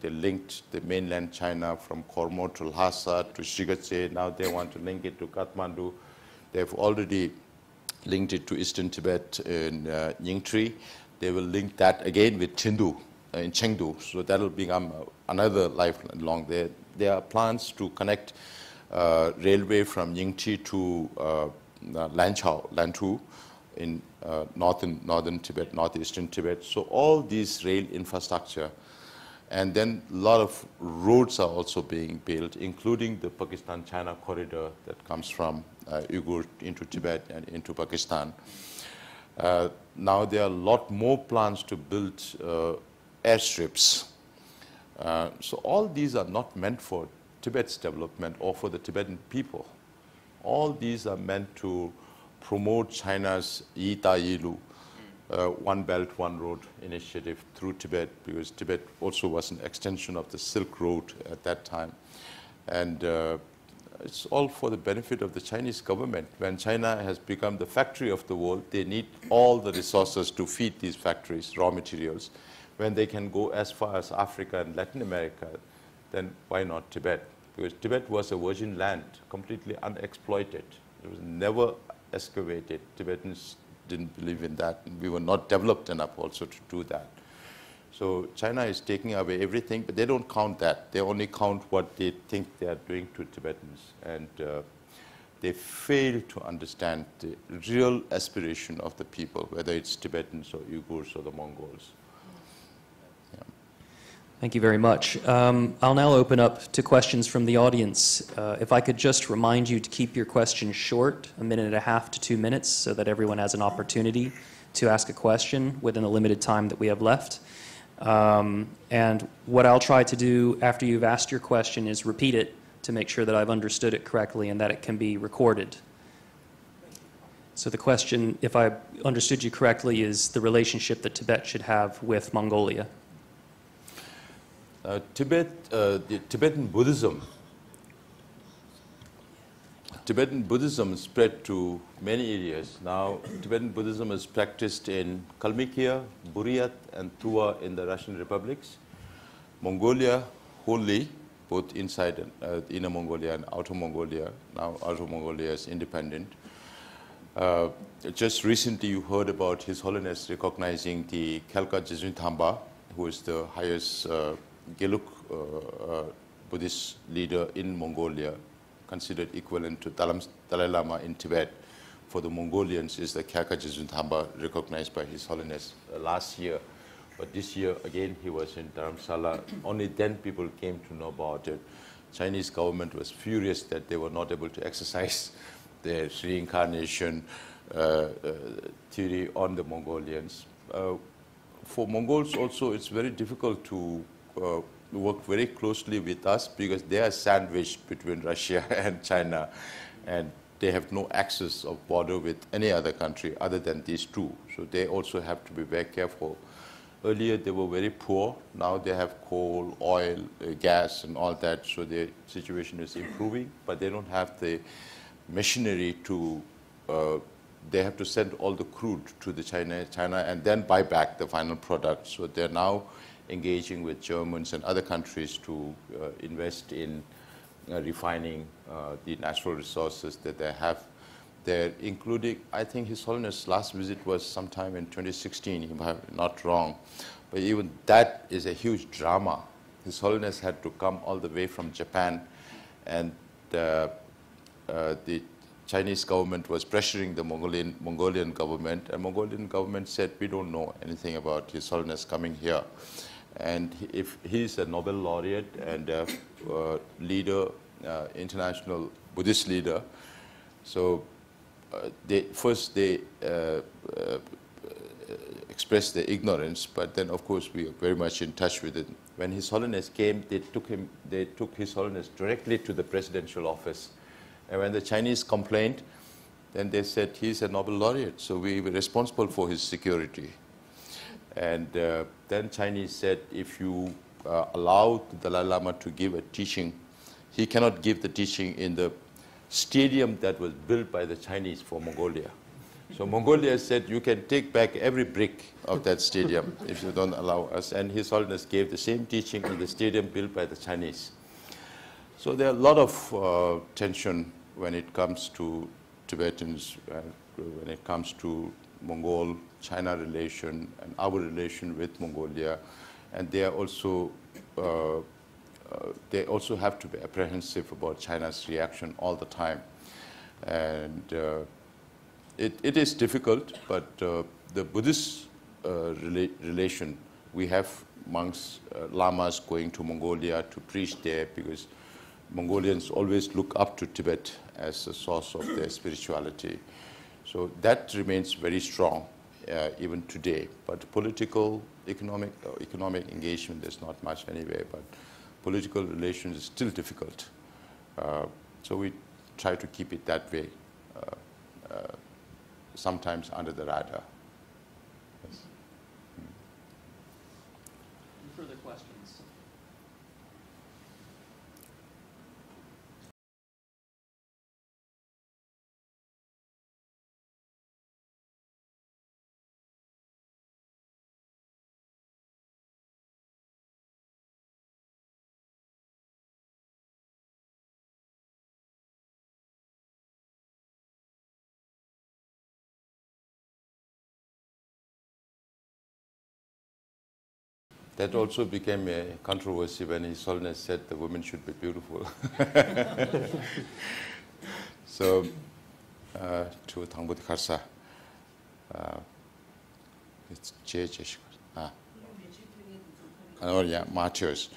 They linked the mainland China from Kormo to Lhasa to Shigache. Now they want to link it to Kathmandu. They've already linked it to Eastern Tibet in Nyingtri. They will link that again with Chengdu. In Chengdu, so that will become another lifelong. There are plans to connect railway from Yingti to Lanchau, Lantu in northern Tibet, northeastern Tibet. So all these rail infrastructure, and then a lot of roads are also being built, including the Pakistan-China corridor that comes from Uyghur into Tibet and into Pakistan. Now there are a lot more plans to build airstrips. So all these are not meant for Tibet's development or for the Tibetan people. All these are meant to promote China's Yi Ta Yilu, One Belt, One Road initiative through Tibet, because Tibet also was an extension of the Silk Road at that time. And it's all for the benefit of the Chinese government. When China has become the factory of the world, they need all the resources to feed these factories, raw materials. When they can go as far as Africa and Latin America, then why not Tibet? Because Tibet was a virgin land, completely unexploited. It was never excavated. Tibetans didn't believe in that. We were not developed enough also to do that. So China is taking away everything, but they don't count that. They only count what they think they are doing to Tibetans. And they fail to understand the real aspiration of the people, whether it's Tibetans or Uyghurs or the Mongols. Thank you very much. I'll now open up to questions from the audience. If I could just remind you to keep your questions short, 1.5 to 2 minutes, so that everyone has an opportunity to ask a question within the limited time that we have left. And what I'll try to do after you've asked your question is repeat it to make sure that I've understood it correctly and that it can be recorded. So the question, if I understood you correctly, is the relationship that Tibet should have with Mongolia. Tibetan Buddhism spread to many areas. Now, Tibetan Buddhism is practiced in Kalmykia, Buryat, and Tuva in the Russian republics. Mongolia, wholly, both inside Inner Mongolia and Outer Mongolia. Now, Outer Mongolia is independent. Just recently, you heard about His Holiness recognizing the Khalkha Dzogchen Thampa, who is the highest Gelug Buddhist leader in Mongolia, considered equivalent to Dalai Lama in Tibet. For the Mongolians, is the Khalkha Dzogchen Thampa, recognized by His Holiness last year. But this year, again, he was in Dharamsala. Only then people came to know about it. Chinese government was furious that they were not able to exercise their reincarnation theory on the Mongolians. For Mongols also, it's very difficult to work very closely with us because they are sandwiched between Russia and China, and they have no access of border with any other country other than these two. So they also have to be very careful. Earlier they were very poor, now they have coal, oil, gas and all that, so their situation is improving, but they don't have the machinery to, they have to send all the crude to the China and then buy back the final product. So they're now engaging with Germans and other countries to invest in refining the natural resources that they have there, including, I think His Holiness' last visit was sometime in 2016, if I'm not wrong. But even that is a huge drama. His Holiness had to come all the way from Japan, and the Chinese government was pressuring the Mongolian government, and Mongolian government said, we don't know anything about His Holiness coming here. And if he's a Nobel laureate and a leader, international Buddhist leader, so they expressed their ignorance, but then of course we are very much in touch with it. When His Holiness came, they took His Holiness directly to the presidential office, and when the Chinese complained, then they said he's a Nobel laureate, so we were responsible for his security. And then Chinese said, if you allow the Dalai Lama to give a teaching, he cannot give the teaching in the stadium that was built by the Chinese for Mongolia. So Mongolia said, you can take back every brick of that stadium if you don't allow us. And His Holiness gave the same teaching in the stadium built by the Chinese. So there are a lot of tension when it comes to Tibetans, when it comes to Mongol-China relation and our relation with Mongolia, and they also have to be apprehensive about China's reaction all the time, and it is difficult. But the Buddhist relation, we have monks, lamas going to Mongolia to preach there because Mongolians always look up to Tibet as a source of their spirituality. So that remains very strong even today. But political, economic engagement, there's not much anyway, but political relations is still difficult. So we try to keep it that way, sometimes under the radar. Yes. Any further questions? That also became a controversy when His Holiness said the women should be beautiful. So, to Thangbut Kharsa, it's Cheche. Oh yeah, martyrs.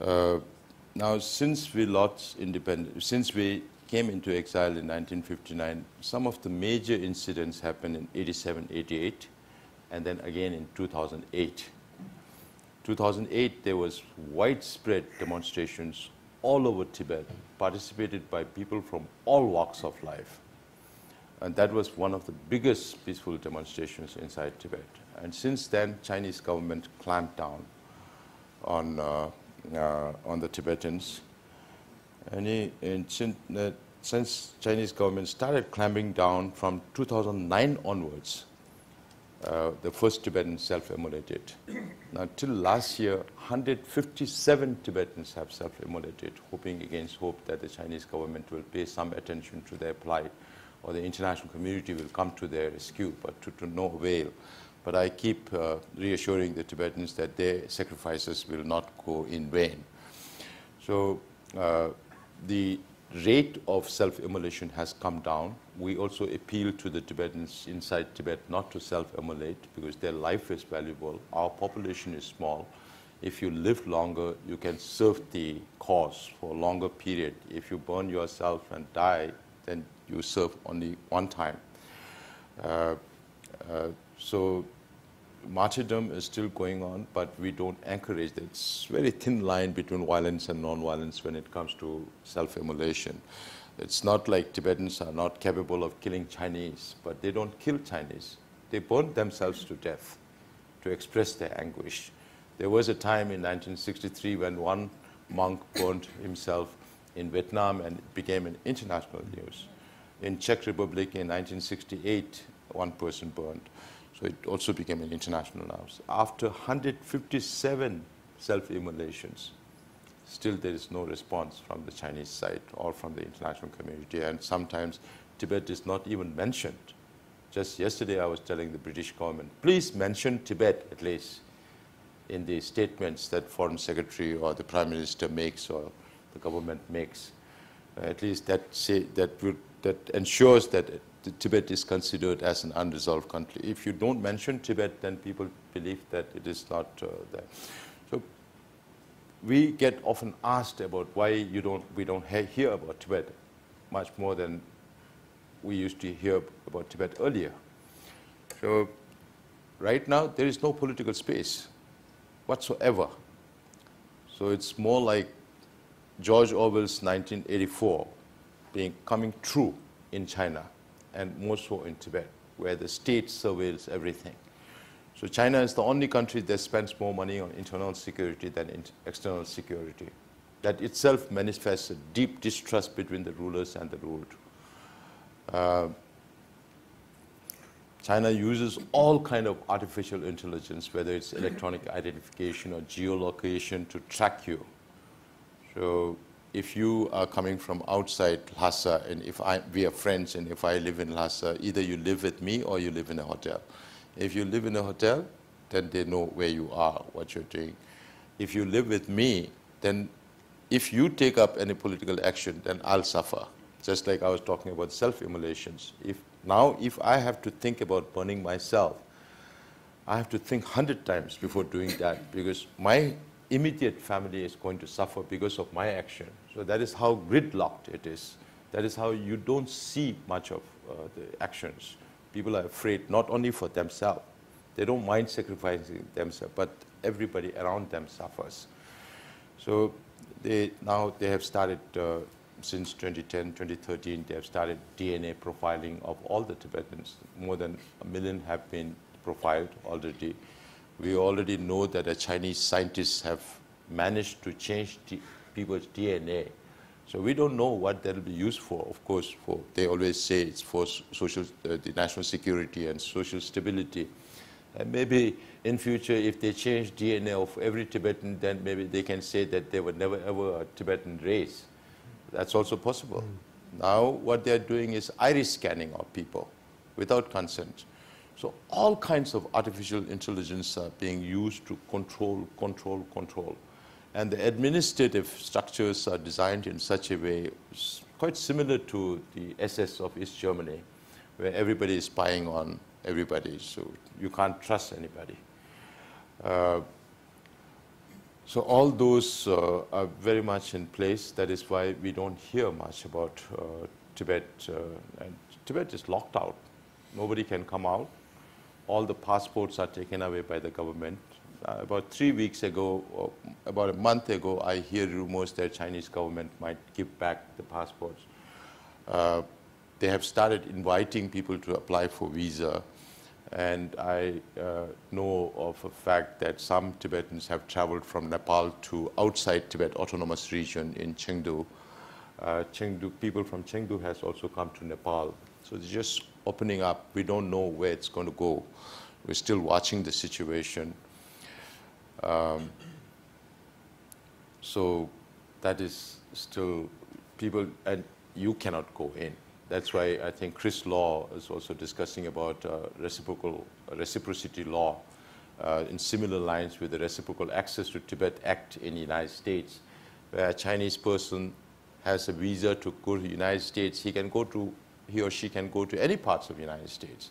Now, since we lost independence, since we came into exile in 1959, some of the major incidents happened in 87, 88, and then again in 2008. 2008, there was widespread demonstrations all over Tibet, participated by people from all walks of life. And that was one of the biggest peaceful demonstrations inside Tibet. And since then, Chinese government clamped down on the Tibetans. And since Chinese government started clamping down from 2009 onwards, the first Tibetan self-immolated. Now, till last year, 157 Tibetans have self-immolated, hoping against hope that the Chinese government will pay some attention to their plight, or the international community will come to their rescue, but to no avail. But I keep reassuring the Tibetans that their sacrifices will not go in vain. So the rate of self-immolation has come down. We also appeal to the Tibetans inside Tibet not to self-immolate because their life is valuable. Our population is small. If you live longer, you can serve the cause for a longer period. If you burn yourself and die, then you serve only one time. So martyrdom is still going on, but we don't encourage that. It's a very thin line between violence and non-violence when it comes to self-immolation. It's not like Tibetans are not capable of killing Chinese, but they don't kill Chinese. They burn themselves to death to express their anguish. There was a time in 1963 when one monk burned himself in Vietnam and it became an international news. In Czech Republic in 1968, one person burned. So it also became an international news. After 157 self-immolations, still there is no response from the Chinese side or from the international community. And sometimes Tibet is not even mentioned. Just yesterday I was telling the British government, please mention Tibet at least in the statements that Foreign Secretary or the Prime Minister makes or the government makes. At least that ensures that Tibet is considered as an unresolved country. If you don't mention Tibet, then people believe that it is not there. So we get often asked about why we don't hear about Tibet much more than we used to hear about Tibet earlier. So right now there is no political space whatsoever. So it's more like George Orwell's 1984 coming true in China and more so in Tibet, where the state surveils everything. So China is the only country that spends more money on internal security than external security. That itself manifests a deep distrust between the rulers and the ruled. China uses all kind of artificial intelligence, whether it's electronic identification or geolocation, to track you. So if you are coming from outside Lhasa, and if we are friends, and if I live in Lhasa, either you live with me or you live in a hotel. If you live in a hotel, then they know where you are, what you're doing. If you live with me, then if you take up any political action, then I'll suffer. Just like I was talking about self-immolations. Now, if I have to think about burning myself, I have to think 100 times before doing that, because my immediate family is going to suffer because of my action. So that is how gridlocked it is. That is how you don't see much of the actions. People are afraid not only for themselves. They don't mind sacrificing themselves, but everybody around them suffers. So now they have started, since 2010, 2013, they have started DNA profiling of all the Tibetans. More than 1 million have been profiled already. We already know that the Chinese scientists have managed to change people's DNA. So we don't know what that will be used for, of course. They always say it's for social, the national security and social stability. And maybe in future, if they change DNA of every Tibetan, then maybe they can say that they were never ever a Tibetan race. That's also possible. Now what they're doing is iris scanning of people without consent. So all kinds of artificial intelligence are being used to control, control, control. And the administrative structures are designed in such a way, quite similar to the SS of East Germany, where everybody is spying on everybody, so you can't trust anybody. So all those are very much in place. That is why we don't hear much about Tibet. And Tibet is locked out. Nobody can come out. All the passports are taken away by the government. About 3 weeks ago, or about a month ago, I hear rumors that Chinese government might give back the passports. They have started inviting people to apply for visa. And I know of a fact that some Tibetans have traveled from Nepal to outside Tibet Autonomous Region in Chengdu. People from Chengdu has also come to Nepal. So it's just opening up. We don't know where it's going to go. We're still watching the situation. So that is still people, and you cannot go in. That's why I think Chris Law is also discussing about reciprocity law in similar lines with the Reciprocal Access to Tibet Act in the United States, where a Chinese person has a visa to go to the United States. He or she can go to any parts of the United States,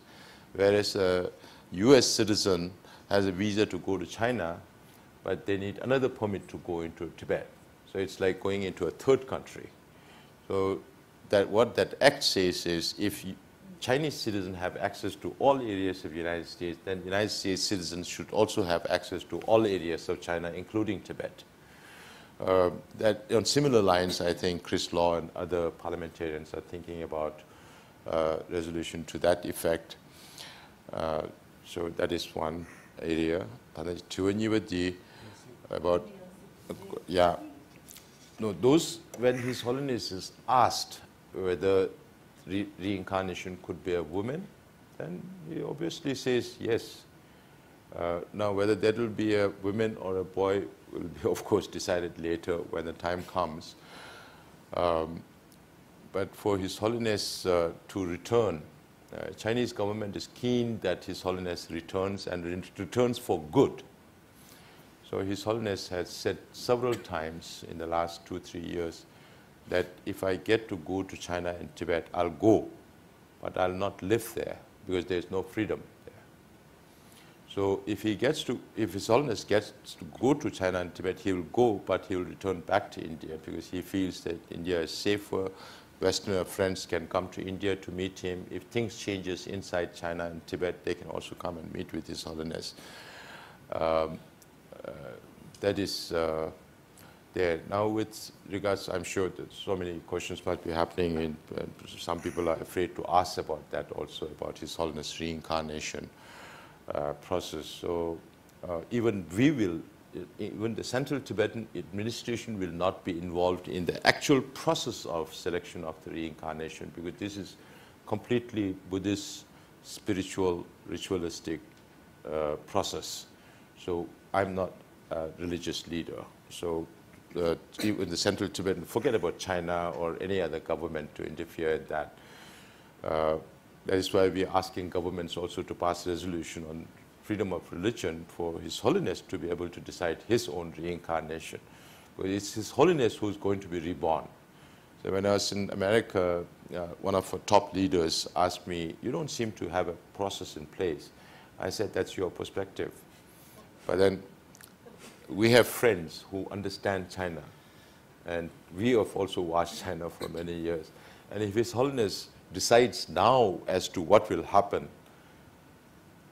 whereas a U.S. citizen has a visa to go to China, but they need another permit to go into Tibet. So it's like going into a third country. So what that act says is if Chinese citizens have access to all areas of the United States, then United States citizens should also have access to all areas of China, including Tibet. On similar lines, I think Chris Law and other parliamentarians are thinking about resolution to that effect. So that is one area. About, yeah. No, those, when His Holiness is asked whether reincarnation could be a woman, then he obviously says yes. Now, whether that will be a woman or a boy will be, of course, decided later when the time comes. But for His Holiness to return, Chinese government is keen that His Holiness returns and returns for good. So His Holiness has said several times in the last 2-3 years that if I get to go to China and Tibet, I'll go, but I'll not live there because there's no freedom there. So if he gets to, if His Holiness gets to go to China and Tibet, he will go, but he will return back to India because he feels that India is safer. Westerner friends can come to India to meet him. If things changes inside China and Tibet, they can also come and meet with His Holiness. That is there. Now with regards, I'm sure that so many questions might be happening, and some people are afraid to ask about that also, about His Holiness reincarnation process. So even we will, even the Central Tibetan Administration will not be involved in the actual process of selection of the reincarnation, because this is completely Buddhist, spiritual, ritualistic process. So I'm not a religious leader. So even the Central Tibetan, forget about China or any other government to interfere in that. That is why we're asking governments also to pass a resolution on freedom of religion for His Holiness to be able to decide his own reincarnation. But it's His Holiness who's going to be reborn. So when I was in America, one of our top leaders asked me, you don't seem to have a process in place. I said, that's your perspective. But then we have friends who understand China, and we have also watched China for many years. And if His Holiness decides now as to what will happen,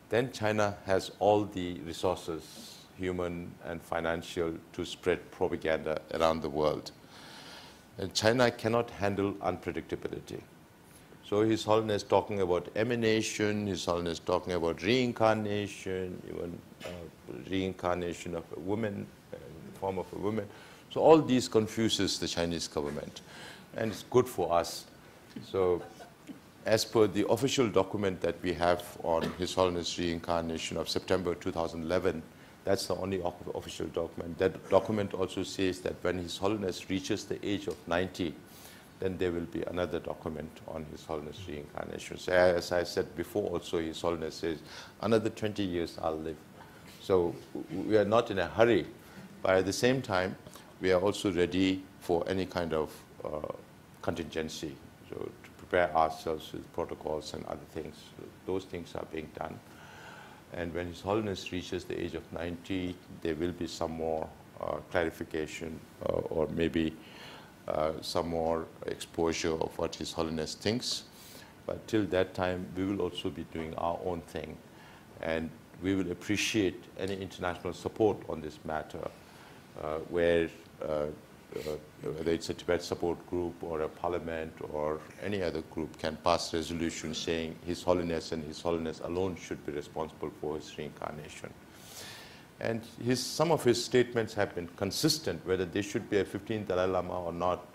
then China has all the resources, human and financial, to spread propaganda around the world. And China cannot handle unpredictability. So His Holiness talking about emanation, His Holiness talking about reincarnation, even reincarnation of a woman, in the form of a woman. So all these confuses the Chinese government, and it's good for us. So as per the official document that we have on His Holiness reincarnation of September 2011, that's the only official document. That document also says that when His Holiness reaches the age of 90, then there will be another document on His Holiness reincarnation. So as I said before also, His Holiness says, another 20 years I'll live. So we are not in a hurry, but at the same time, we are also ready for any kind of contingency. So to prepare ourselves with protocols and other things, those things are being done. And when His Holiness reaches the age of 90, there will be some more clarification or maybe some more exposure of what His Holiness thinks. But till that time, we will also be doing our own thing. And we will appreciate any international support on this matter, whether it's a Tibet support group or a parliament or any other group can pass resolution saying His Holiness and His Holiness alone should be responsible for his reincarnation. And his, some of his statements have been consistent, whether there should be a 15th Dalai Lama or not.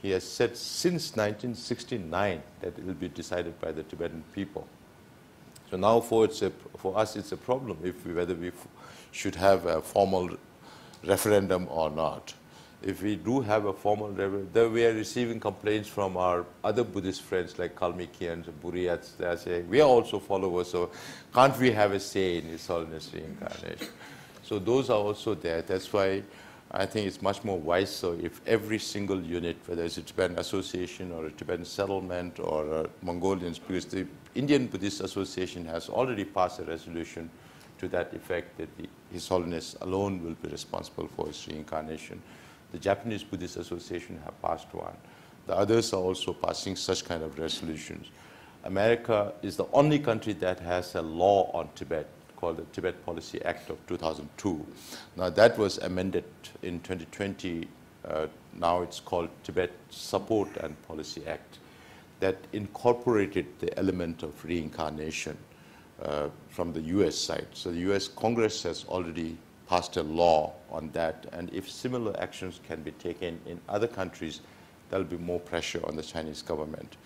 He has said since 1969 that it will be decided by the Tibetan people. So now for us it's a problem if we, whether we should have a formal referendum or not. If we do have a formal referendum, then we are receiving complaints from our other Buddhist friends like Kalmykians and Buryats. They are saying, we are also followers, so can't we have a say in His Holiness reincarnation? So those are also there. That's why I think it's much more wise. So if every single unit, whether it's a Tibetan association or a Tibetan settlement or Mongolians, because the Indian Buddhist Association has already passed a resolution to that effect that His Holiness alone will be responsible for his reincarnation. The Japanese Buddhist Association have passed one. The others are also passing such kind of resolutions. America is the only country that has a law on Tibet called the Tibet Policy Act of 2002. Now that was amended in 2020. Now it's called Tibet Support and Policy Act, that incorporated the element of reincarnation from the US side. So the US Congress has already passed a law on that, and if similar actions can be taken in other countries, there'll be more pressure on the Chinese government.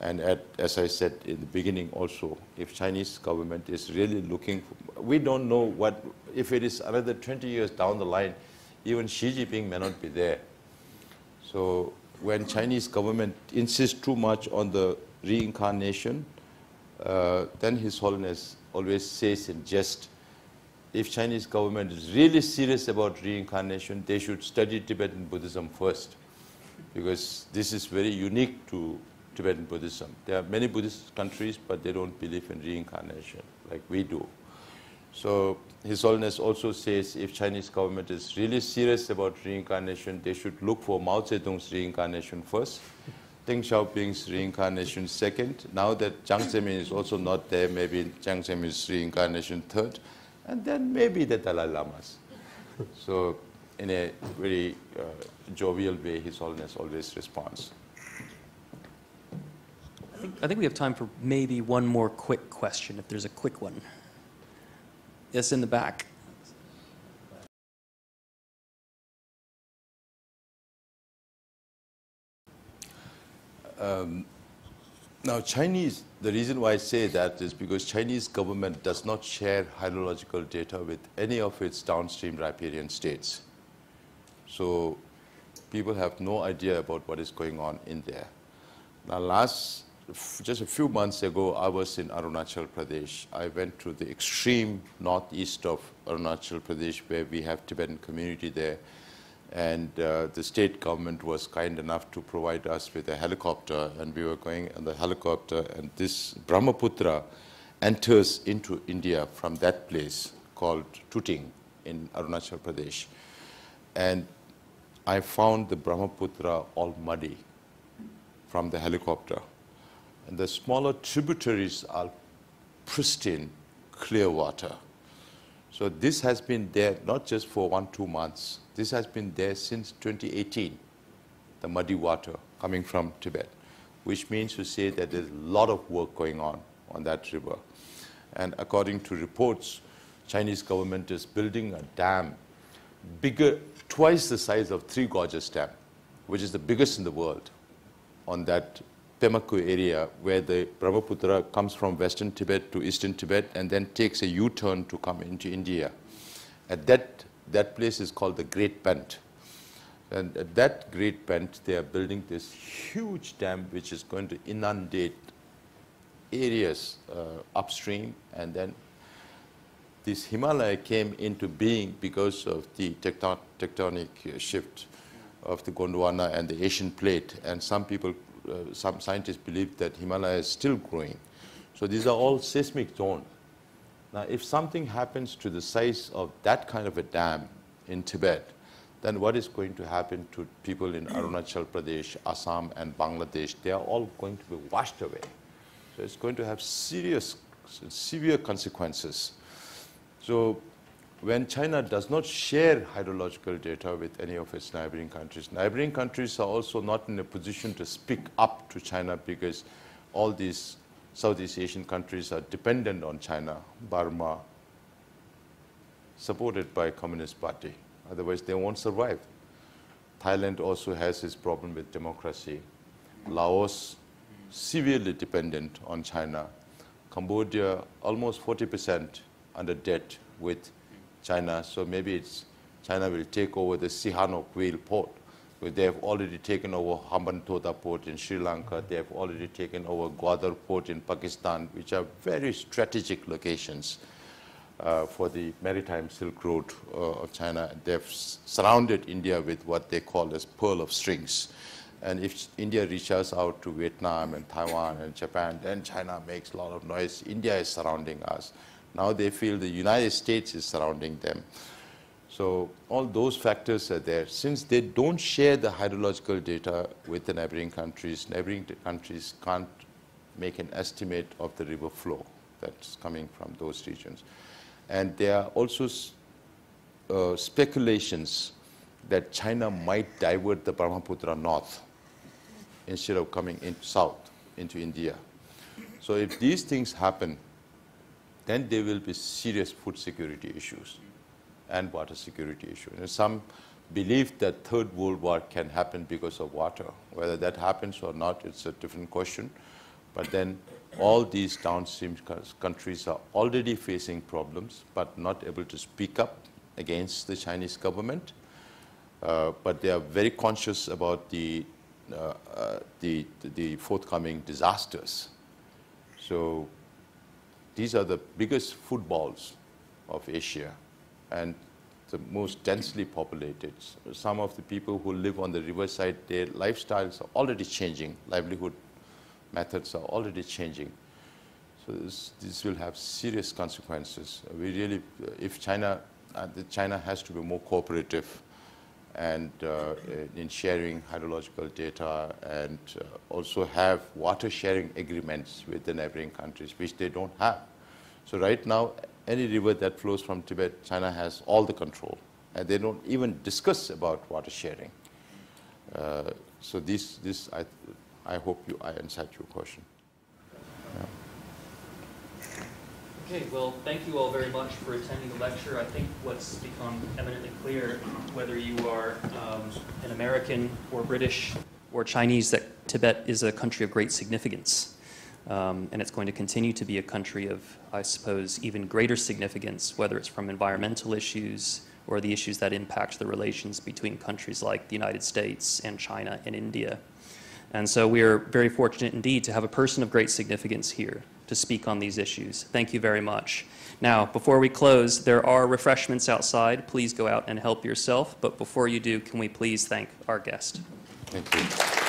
And as I said in the beginning also, if Chinese government is really looking, we don't know what, if it is another 20 years down the line, even Xi Jinping may not be there. So when Chinese government insists too much on the reincarnation, then His Holiness always says in jest, if Chinese government is really serious about reincarnation, they should study Tibetan Buddhism first, because this is very unique to Tibetan Buddhism. There are many Buddhist countries, but they don't believe in reincarnation like we do. So His Holiness also says if Chinese government is really serious about reincarnation, they should look for Mao Zedong's reincarnation first, Deng Xiaoping's reincarnation second. Now that Jiang Zemin is also not there, maybe Jiang Zemin's reincarnation third, and then maybe the Dalai Lama's. So in a very jovial way, His Holiness always responds. I think we have time for maybe one more quick question, if there's a quick one. Yes, in the back. Now Chinese, the reason why I say that is because Chinese government does not share hydrological data with any of its downstream riparian states. So people have no idea about what is going on in there. Now just a few months ago, I was in Arunachal Pradesh. I went to the extreme northeast of Arunachal Pradesh, where we have Tibetan community there. And the state government was kind enough to provide us with a helicopter, and we were going on the helicopter, and this Brahmaputra enters into India from that place called Tuting in Arunachal Pradesh. And I found the Brahmaputra all muddy from the helicopter. And the smaller tributaries are pristine, clear water. So this has been there not just for 1-2 months. This has been there since 2018, the muddy water coming from Tibet, which means to say that there's a lot of work going on that river. And according to reports, Chinese government is building a dam bigger, twice the size of Three Gorges Dam, which is the biggest in the world, on that Pemaku area where the Brahmaputra comes from western Tibet to eastern Tibet and then takes a U-turn to come into India. At that place is called the Great Bend. And at that Great Bend, they are building this huge dam which is going to inundate areas upstream. And then this Himalaya came into being because of the tectonic shift of the Gondwana and the Asian plate. And some scientists believe that Himalaya is still growing. So these are all seismic zones. Now, if something happens to the size of that kind of a dam in Tibet, then what is going to happen to people in Arunachal Pradesh, Assam, and Bangladesh? They are all going to be washed away. So it's going to have severe consequences. So when China does not share hydrological data with any of its neighboring countries are also not in a position to speak up to China because all these Southeast Asian countries are dependent on China, Burma, supported by Communist Party. Otherwise, they won't survive. Thailand also has its problem with democracy. Laos, severely dependent on China. Cambodia, almost 40% under debt with China, so maybe China will take over the Sihanouk Whale port, where they have already taken over Hambantota port in Sri Lanka, they have already taken over Gwadar port in Pakistan, which are very strategic locations for the maritime Silk Road of China. They have surrounded India with what they call as pearl of strings. And if India reaches out to Vietnam and Taiwan and Japan, then China makes a lot of noise. India is surrounding us. Now they feel the United States is surrounding them. So all those factors are there. Since they don't share the hydrological data with the neighboring countries can't make an estimate of the river flow that's coming from those regions. And there are also speculations that China might divert the Brahmaputra north instead of coming in south into India. So if these things happen, then there will be serious food security issues and water security issues. And some believe that Third World War can happen because of water. Whether that happens or not, it's a different question. But then all these downstream countries are already facing problems, but not able to speak up against the Chinese government. But they are very conscious about the forthcoming disasters. So these are the biggest food bowls of Asia and the most densely populated. Some of the people who live on the riverside, their lifestyles are already changing, livelihood methods are already changing. So this will have serious consequences. We really, if China, China has to be more cooperative and in sharing hydrological data and also have water sharing agreements with the neighboring countries, which they don't have. So right now, any river that flows from Tibet, China has all the control, and they don't even discuss about water sharing. So this I hope I answered your question. Yeah. Okay, well, thank you all very much for attending the lecture. I think what's become eminently clear, whether you are an American or British or Chinese, that Tibet is a country of great significance. And it's going to continue to be a country of, I suppose, even greater significance, whether it's from environmental issues or the issues that impact the relations between countries like the United States and China and India. And so we are very fortunate indeed to have a person of great significance here to speak on these issues. Thank you very much. Now, before we close, there are refreshments outside. Please go out and help yourself. But before you do, can we please thank our guest? Thank you.